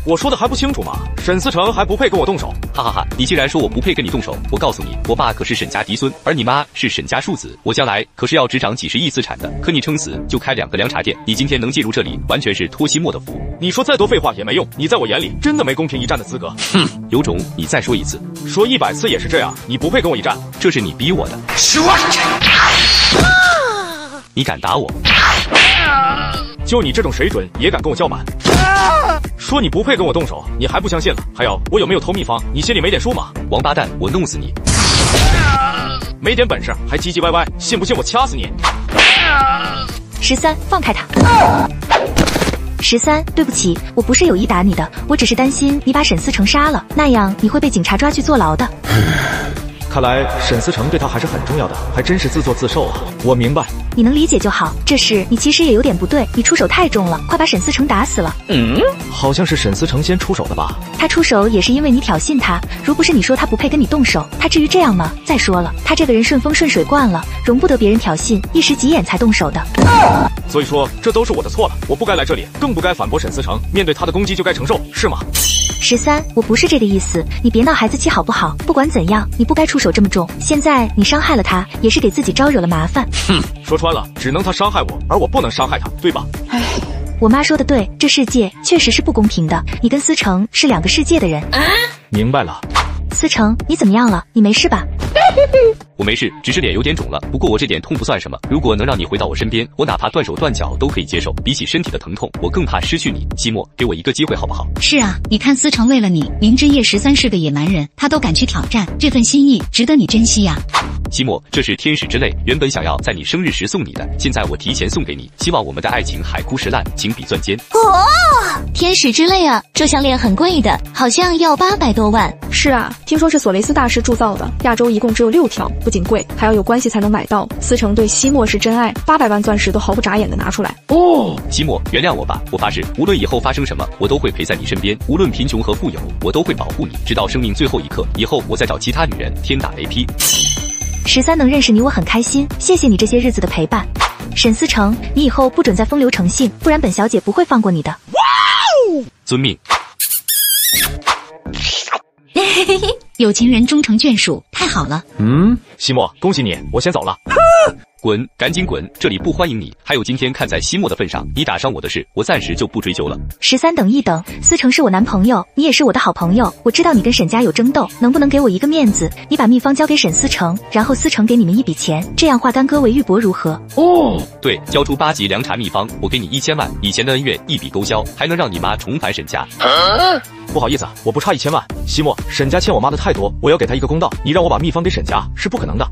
我说的还不清楚吗？沈思成还不配跟我动手！哈哈哈！你既然说我不配跟你动手，我告诉你，我爸可是沈家嫡孙，而你妈是沈家庶子，我将来可是要执掌几十亿资产的。可你撑死就开两个凉茶店，你今天能进入这里，完全是托西莫的福。你说再多废话也没用，你在我眼里真的没公平一战的资格。哼，有种你再说一次，说一百次也是这样，你不配跟我一战。 这是你逼我的，你敢打我？就你这种水准也敢跟我叫板？说你不配跟我动手，你还不相信了？还有，我有没有偷秘方？你心里没点数吗？王八蛋，我弄死你！没点本事还唧唧歪歪，信不信我掐死你？十三，放开他！ 十三，对不起，我不是有意打你的，我只是担心你把沈思成杀了，那样你会被警察抓去坐牢的。看来沈思成对他还是很重要的，还真是自作自受啊！我明白，你能理解就好。这事你其实也有点不对，你出手太重了，快把沈思成打死了。嗯，好像是沈思成先出手的吧？他出手也是因为你挑衅他，如不是你说他不配跟你动手，他至于这样吗？再说了，他这个人顺风顺水惯了，容不得别人挑衅，一时急眼才动手的。啊 所以说，这都是我的错了，我不该来这里，更不该反驳沈思成。面对他的攻击就该承受，是吗？十三，我不是这个意思，你别闹孩子气好不好？不管怎样，你不该出手这么重。现在你伤害了他，也是给自己招惹了麻烦。哼，说穿了，只能他伤害我，而我不能伤害他，对吧？唉，我妈说的对，这世界确实是不公平的。你跟思成是两个世界的人。啊、明白了。思成，你怎么样了？你没事吧？我没事，只是脸有点肿了。不过我这点痛不算什么，如果能让你回到我身边，我哪怕断手断脚都可以接受。比起身体的疼痛，我更怕失去你。西莫，给我一个机会好不好？是啊，你看思成为了你，明知叶十三是个野蛮人，他都敢去挑战，这份心意值得你珍惜呀。 西莫，这是天使之泪，原本想要在你生日时送你的，现在我提前送给你，希望我们的爱情海枯石烂，情比钻尖。哦，天使之泪啊，这项链很贵的，好像要八百多万。是啊，听说是索雷斯大师铸造的，亚洲一共只有六条，不仅贵，还要有关系才能买到。思成对西莫是真爱，八百万钻石都毫不眨眼的拿出来。哦，西莫，原谅我吧，我发誓，无论以后发生什么，我都会陪在你身边，无论贫穷和富有，我都会保护你，直到生命最后一刻。以后我再找其他女人，天打雷劈。 十三能认识你，我很开心。谢谢你这些日子的陪伴，沈思成，你以后不准再风流成性，不然本小姐不会放过你的。哇哦，遵命。有情人终成眷属，太好了。嗯，西莫，恭喜你，我先走了。滚，赶紧滚，这里不欢迎你。还有今天看在西莫的份上，你打伤我的事，我暂时就不追究了。十三，等一等，思成是我男朋友，你也是我的好朋友。我知道你跟沈家有争斗，能不能给我一个面子？你把秘方交给沈思成，然后思成给你们一笔钱，这样化干戈为玉帛如何？哦，对，交出八级凉茶秘方，我给你一千万，以前的恩怨一笔勾销，还能让你妈重返沈家。啊 不好意思啊，我不差一千万。西莫，沈家欠我妈的太多，我要给她一个公道。你让我把秘方给沈家是不可能的。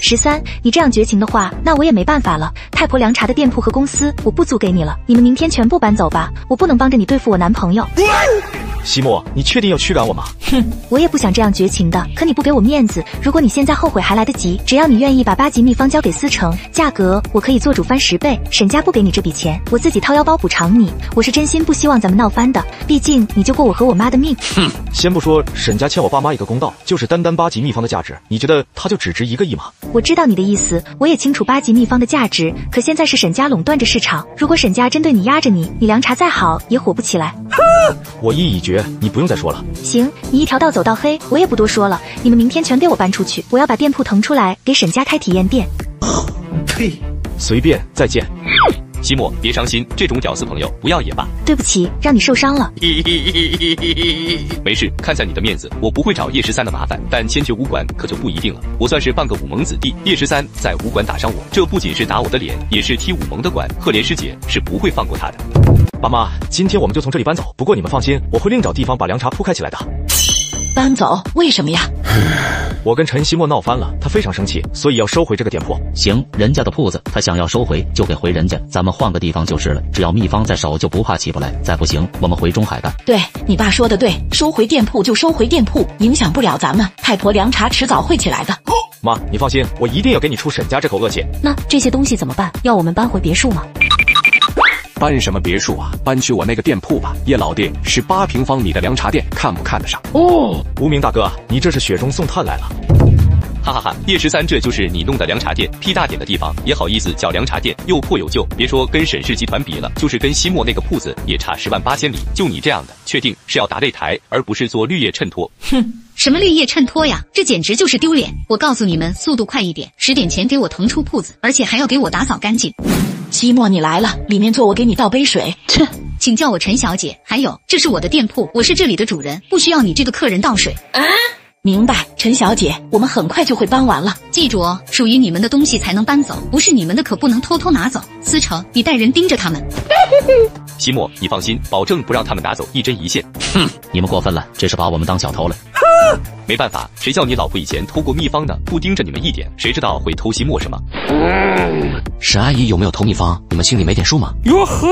十三，你这样绝情的话，那我也没办法了。太婆凉茶的店铺和公司我不租给你了，你们明天全部搬走吧。我不能帮着你对付我男朋友。西莫，你确定要驱赶我吗？哼，我也不想这样绝情的，可你不给我面子。如果你现在后悔还来得及，只要你愿意把八级秘方交给思成，价格我可以做主翻十倍。沈家不给你这笔钱，我自己掏腰包补偿你。我是真心不希望咱们闹翻的，毕竟你救过我。 和我妈的命，哼！先不说沈家欠我爸妈一个公道，就是单单八级秘方的价值，你觉得它就只值一个亿吗？我知道你的意思，我也清楚八级秘方的价值，可现在是沈家垄断着市场，如果沈家真对你压着你，你凉茶再好也火不起来。我意已决，你不用再说了。行，你一条道走到黑，我也不多说了。你们明天全给我搬出去，我要把店铺腾出来，给沈家开体验店。呸！随便，再见。 西莫，别伤心，这种屌丝朋友不要也罢。对不起，让你受伤了。没事，看在你的面子，我不会找叶十三的麻烦。但迁就武馆可就不一定了。我算是半个武盟子弟，叶十三在武馆打伤我，这不仅是打我的脸，也是踢武盟的馆。赫莲师姐是不会放过他的。爸妈，今天我们就从这里搬走。不过你们放心，我会另找地方把凉茶铺开起来的。 搬走？为什么呀？我跟陈西莫闹翻了，他非常生气，所以要收回这个店铺。行，人家的铺子，他想要收回就给回人家，咱们换个地方就是了。只要秘方在手，就不怕起不来。再不行，我们回中海干。对你爸说的对，收回店铺就收回店铺，影响不了咱们。太婆凉茶迟早会起来的。妈，你放心，我一定要给你出沈家这口恶气。那这些东西怎么办？要我们搬回别墅吗？ 搬什么别墅啊？搬去我那个店铺吧。叶老弟，十八平方米的凉茶店，看不看得上？哦，无名大哥，你这是雪中送炭来了。哈哈哈，叶十三，这就是你弄的凉茶店，屁大点的地方也好意思叫凉茶店，又破又旧。别说跟沈氏集团比了，就是跟西莫那个铺子也差十万八千里。就你这样的，确定是要打擂台，而不是做绿叶衬托？哼。 什么绿叶衬托呀！这简直就是丢脸！我告诉你们，速度快一点，十点前给我腾出铺子，而且还要给我打扫干净。西莫，你来了，里面坐，我给你倒杯水。切，请叫我陈小姐。还有，这是我的店铺，我是这里的主人，不需要你这个客人倒水。啊，明白，陈小姐，我们很快就会搬完了。记住哦，属于你们的东西才能搬走，不是你们的可不能偷偷拿走。思成，你带人盯着他们。西莫，你放心，保证不让他们拿走一针一线。哼，你们过分了，这是把我们当小偷了。 没办法，谁叫你老婆以前偷过秘方呢？不盯着你们一点，谁知道会偷西莫什么？沈阿姨有没有偷秘方？你们心里没点数吗？哟呵，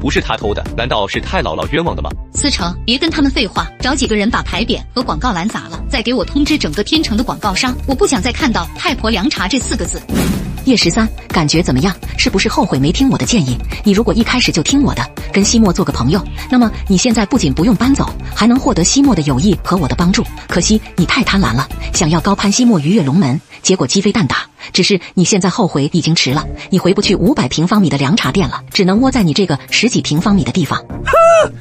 不是她偷的，难道是太姥姥冤枉的吗？思成，别跟他们废话，找几个人把牌匾和广告栏砸了，再给我通知整个天城的广告商，我不想再看到“太婆凉茶”这四个字。叶十三，感觉怎么样？是不是后悔没听我的建议？你如果一开始就听我的，跟西莫做个朋友，那么你现在不仅不用搬走，还能获得西莫的友谊和我的帮助。 可惜你太贪婪了，想要高攀西莫、鱼跃龙门，结果鸡飞蛋打。只是你现在后悔已经迟了，你回不去五百平方米的凉茶店了，只能窝在你这个十几平方米的地方。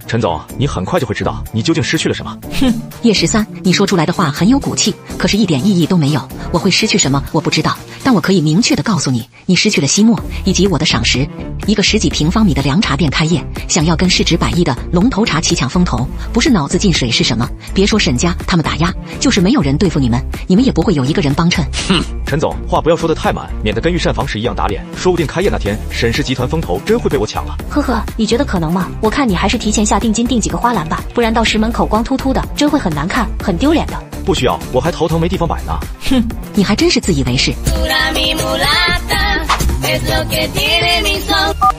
陈总，你很快就会知道你究竟失去了什么。哼，叶十三，你说出来的话很有骨气，可是一点意义都没有。我会失去什么，我不知道，但我可以明确的告诉你，你失去了西莫以及我的赏识。一个十几平方米的凉茶店开业，想要跟市值百亿的龙头茶企抢风头，不是脑子进水是什么？别说沈家他们打压，就是没有人对付你们，你们也不会有一个人帮衬。哼，陈总，话不要说的太满，免得跟御膳房时一样打脸。说不定开业那天，沈氏集团风头真会被我抢了。呵呵，你觉得可能吗？我看你还是提前下定。 定金定几个花篮吧，不然到时门口光秃秃的，真会很难看，很丢脸的。不需要，我还头疼没地方摆呢。哼，你还真是自以为是。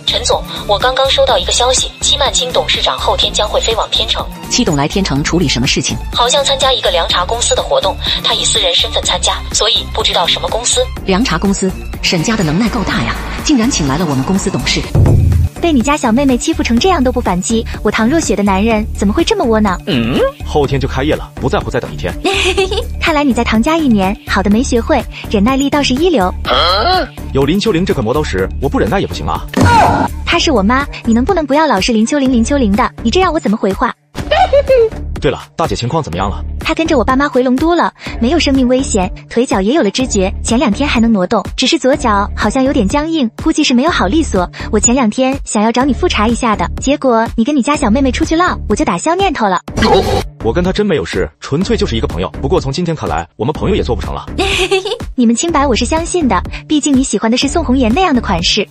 陈总，我刚刚收到一个消息，戚曼青董事长后天将会飞往天成。戚董来天成处理什么事情？好像参加一个凉茶公司的活动，他以私人身份参加，所以不知道什么公司。凉茶公司，沈家的能耐够大呀，竟然请来了我们公司董事。 被你家小妹妹欺负成这样都不反击，我唐若雪的男人怎么会这么窝囊？嗯，后天就开业了，不在乎再等一天。看来你在唐家一年，好的没学会，忍耐力倒是一流。啊、有林秋玲这块磨刀石，我不忍耐也不行啊！啊她是我妈，你能不能不要老是林秋玲林秋玲的？你这让我怎么回话？对了，大姐情况怎么样了？她跟着我爸妈回龙都了，没有生命危险，腿脚也有了知觉，前两天还能挪动，只是左脚好像有点僵硬，估计是没有好利索。我前两天想要找你复查一下的，结果你跟你家小妹妹出去唠，我就打消念头了。我跟她真没有事，纯粹就是一个朋友。不过从今天看来，我们朋友也做不成了。你们清白我是相信的，毕竟你喜欢的是宋红颜那样的款式。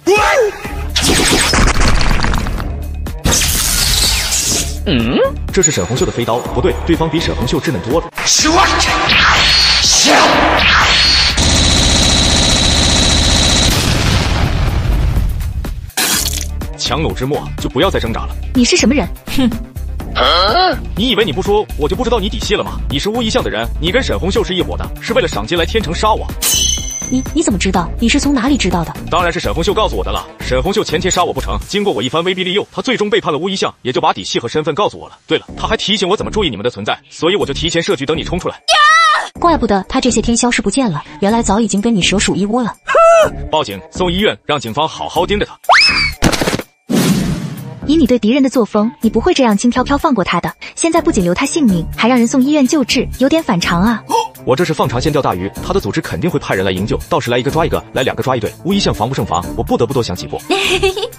嗯，这是沈红秀的飞刀，不对，对方比沈红秀稚嫩多了。强弩之末，就不要再挣扎了。你是什么人？哼！啊、你以为你不说我就不知道你底细了吗？你是乌衣巷的人，你跟沈红秀是一伙的，是为了赏金来天成杀我。 你你怎么知道？你是从哪里知道的？当然是沈红秀告诉我的了。沈红秀前天杀我不成，经过我一番威逼利诱，她最终背叛了乌衣巷，也就把底细和身份告诉我了。对了，她还提醒我怎么注意你们的存在，所以我就提前设局等你冲出来。啊、怪不得她这些天消失不见了，原来早已经跟你蛇鼠一窝了。报警送医院，让警方好好盯着她。以你对敌人的作风，你不会这样轻飘飘放过她的。现在不仅留她性命，还让人送医院救治，有点反常啊。 我这是放长线钓大鱼，他的组织肯定会派人来营救，到时来一个抓一个，来两个抓一对，乌衣巷防不胜防，我不得不多想几步。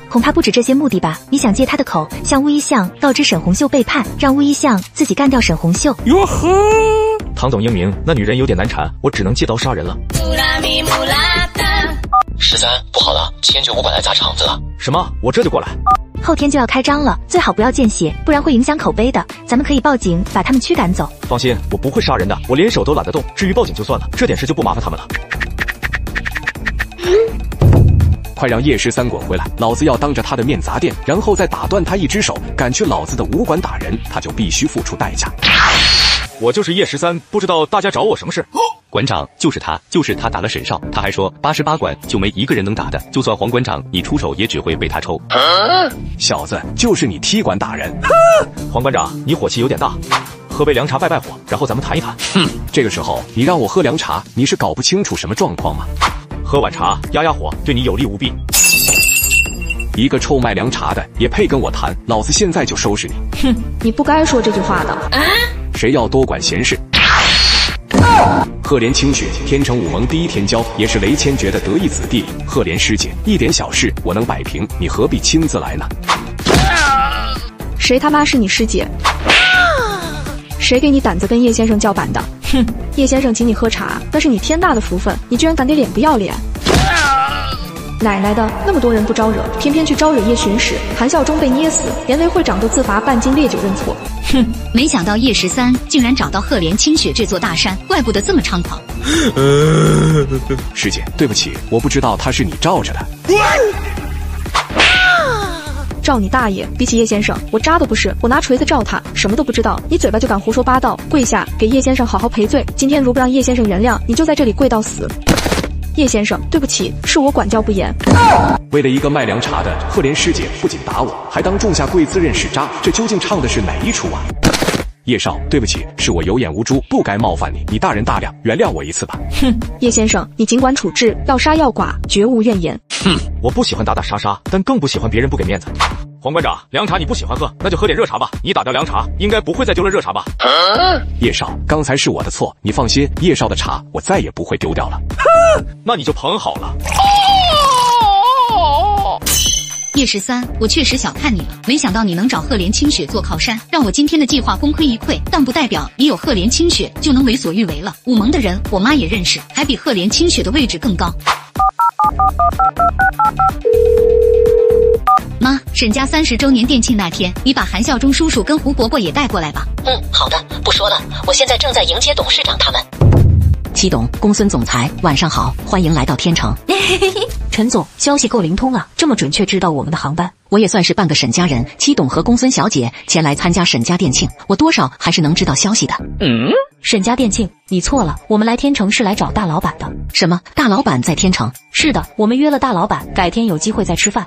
恐怕不止这些目的吧？你想借他的口向乌衣巷告知沈红秀背叛，让乌衣巷自己干掉沈红秀？哟呵，唐总英明，那女人有点难缠，我只能借刀杀人了。十三，不好了，千九五馆来砸场子了！什么？我这就过来。 后天就要开张了，最好不要见血，不然会影响口碑的。咱们可以报警把他们驱赶走。放心，我不会杀人的，我连手都懒得动。至于报警就算了，这点事就不麻烦他们了。快让叶十三滚回来，老子要当着他的面砸店，然后再打断他一只手。敢去老子的武馆打人，他就必须付出代价。我就是叶十三，不知道大家找我什么事。 馆长就是他，就是他打了沈少。他还说八十八馆就没一个人能打的，就算黄馆长你出手也只会被他抽。啊、小子，就是你踢馆打人！啊、黄馆长，你火气有点大，喝杯凉茶败败火，然后咱们谈一谈。哼、嗯，这个时候你让我喝凉茶，你是搞不清楚什么状况吗？喝碗茶压压火，对你有利无弊。一个臭卖凉茶的也配跟我谈？老子现在就收拾你！哼，你不该说这句话的。啊、谁要多管闲事？ 赫连清雪，天成武盟第一天骄，也是雷千珏的得意子弟。赫连师姐，一点小事我能摆平，你何必亲自来呢？谁他妈是你师姐？谁给你胆子跟叶先生叫板的？哼！叶先生请你喝茶，那是你天大的福分，你居然敢给脸不要脸！奶奶的，那么多人不招惹，偏偏去招惹叶巡使。韩孝忠被捏死，连韦会长都自罚半斤烈酒认错。 哼，没想到叶十三竟然找到赫连清雪这座大山，怪不得这么猖狂。呃、师姐，对不起，我不知道他是你罩着的。罩你大爷！比起叶先生，我渣都不是。我拿锤子罩他，什么都不知道。你嘴巴就敢胡说八道，跪下给叶先生好好赔罪。今天如不让叶先生原谅，你就在这里跪到死。 叶先生，对不起，是我管教不严。为了一个卖凉茶的，赫连师姐不仅打我，还当众下跪自认是渣，这究竟唱的是哪一出啊？叶少，对不起，是我有眼无珠，不该冒犯你，你大人大量，原谅我一次吧。哼，叶先生，你尽管处置，要杀要剐，绝无怨言。哼，我不喜欢打打杀杀，但更不喜欢别人不给面子。黄馆长，凉茶你不喜欢喝，那就喝点热茶吧。你打掉凉茶，应该不会再丢了热茶吧？啊、叶少，刚才是我的错，你放心，叶少的茶我再也不会丢掉了。那你就捧好了。哦、叶十三，我确实小看你了，没想到你能找赫连清雪做靠山，让我今天的计划功亏一篑。但不代表你有赫连清雪就能为所欲为了。武盟的人，我妈也认识，还比赫连清雪的位置更高。 妈，沈家三十周年店庆那天，你把韩孝忠叔叔跟胡伯伯也带过来吧。嗯，好的，不说了，我现在正在迎接董事长他们。祁董，公孙总裁，晚上好，欢迎来到天成。陈总，消息够灵通啊，这么准确知道我们的航班，我也算是半个沈家人。祁董和公孙小姐前来参加沈家店庆，我多少还是能知道消息的。嗯。 沈家店庆，你错了，我们来天成是来找大老板的。什么？大老板在天成？是的，我们约了大老板，改天有机会再吃饭。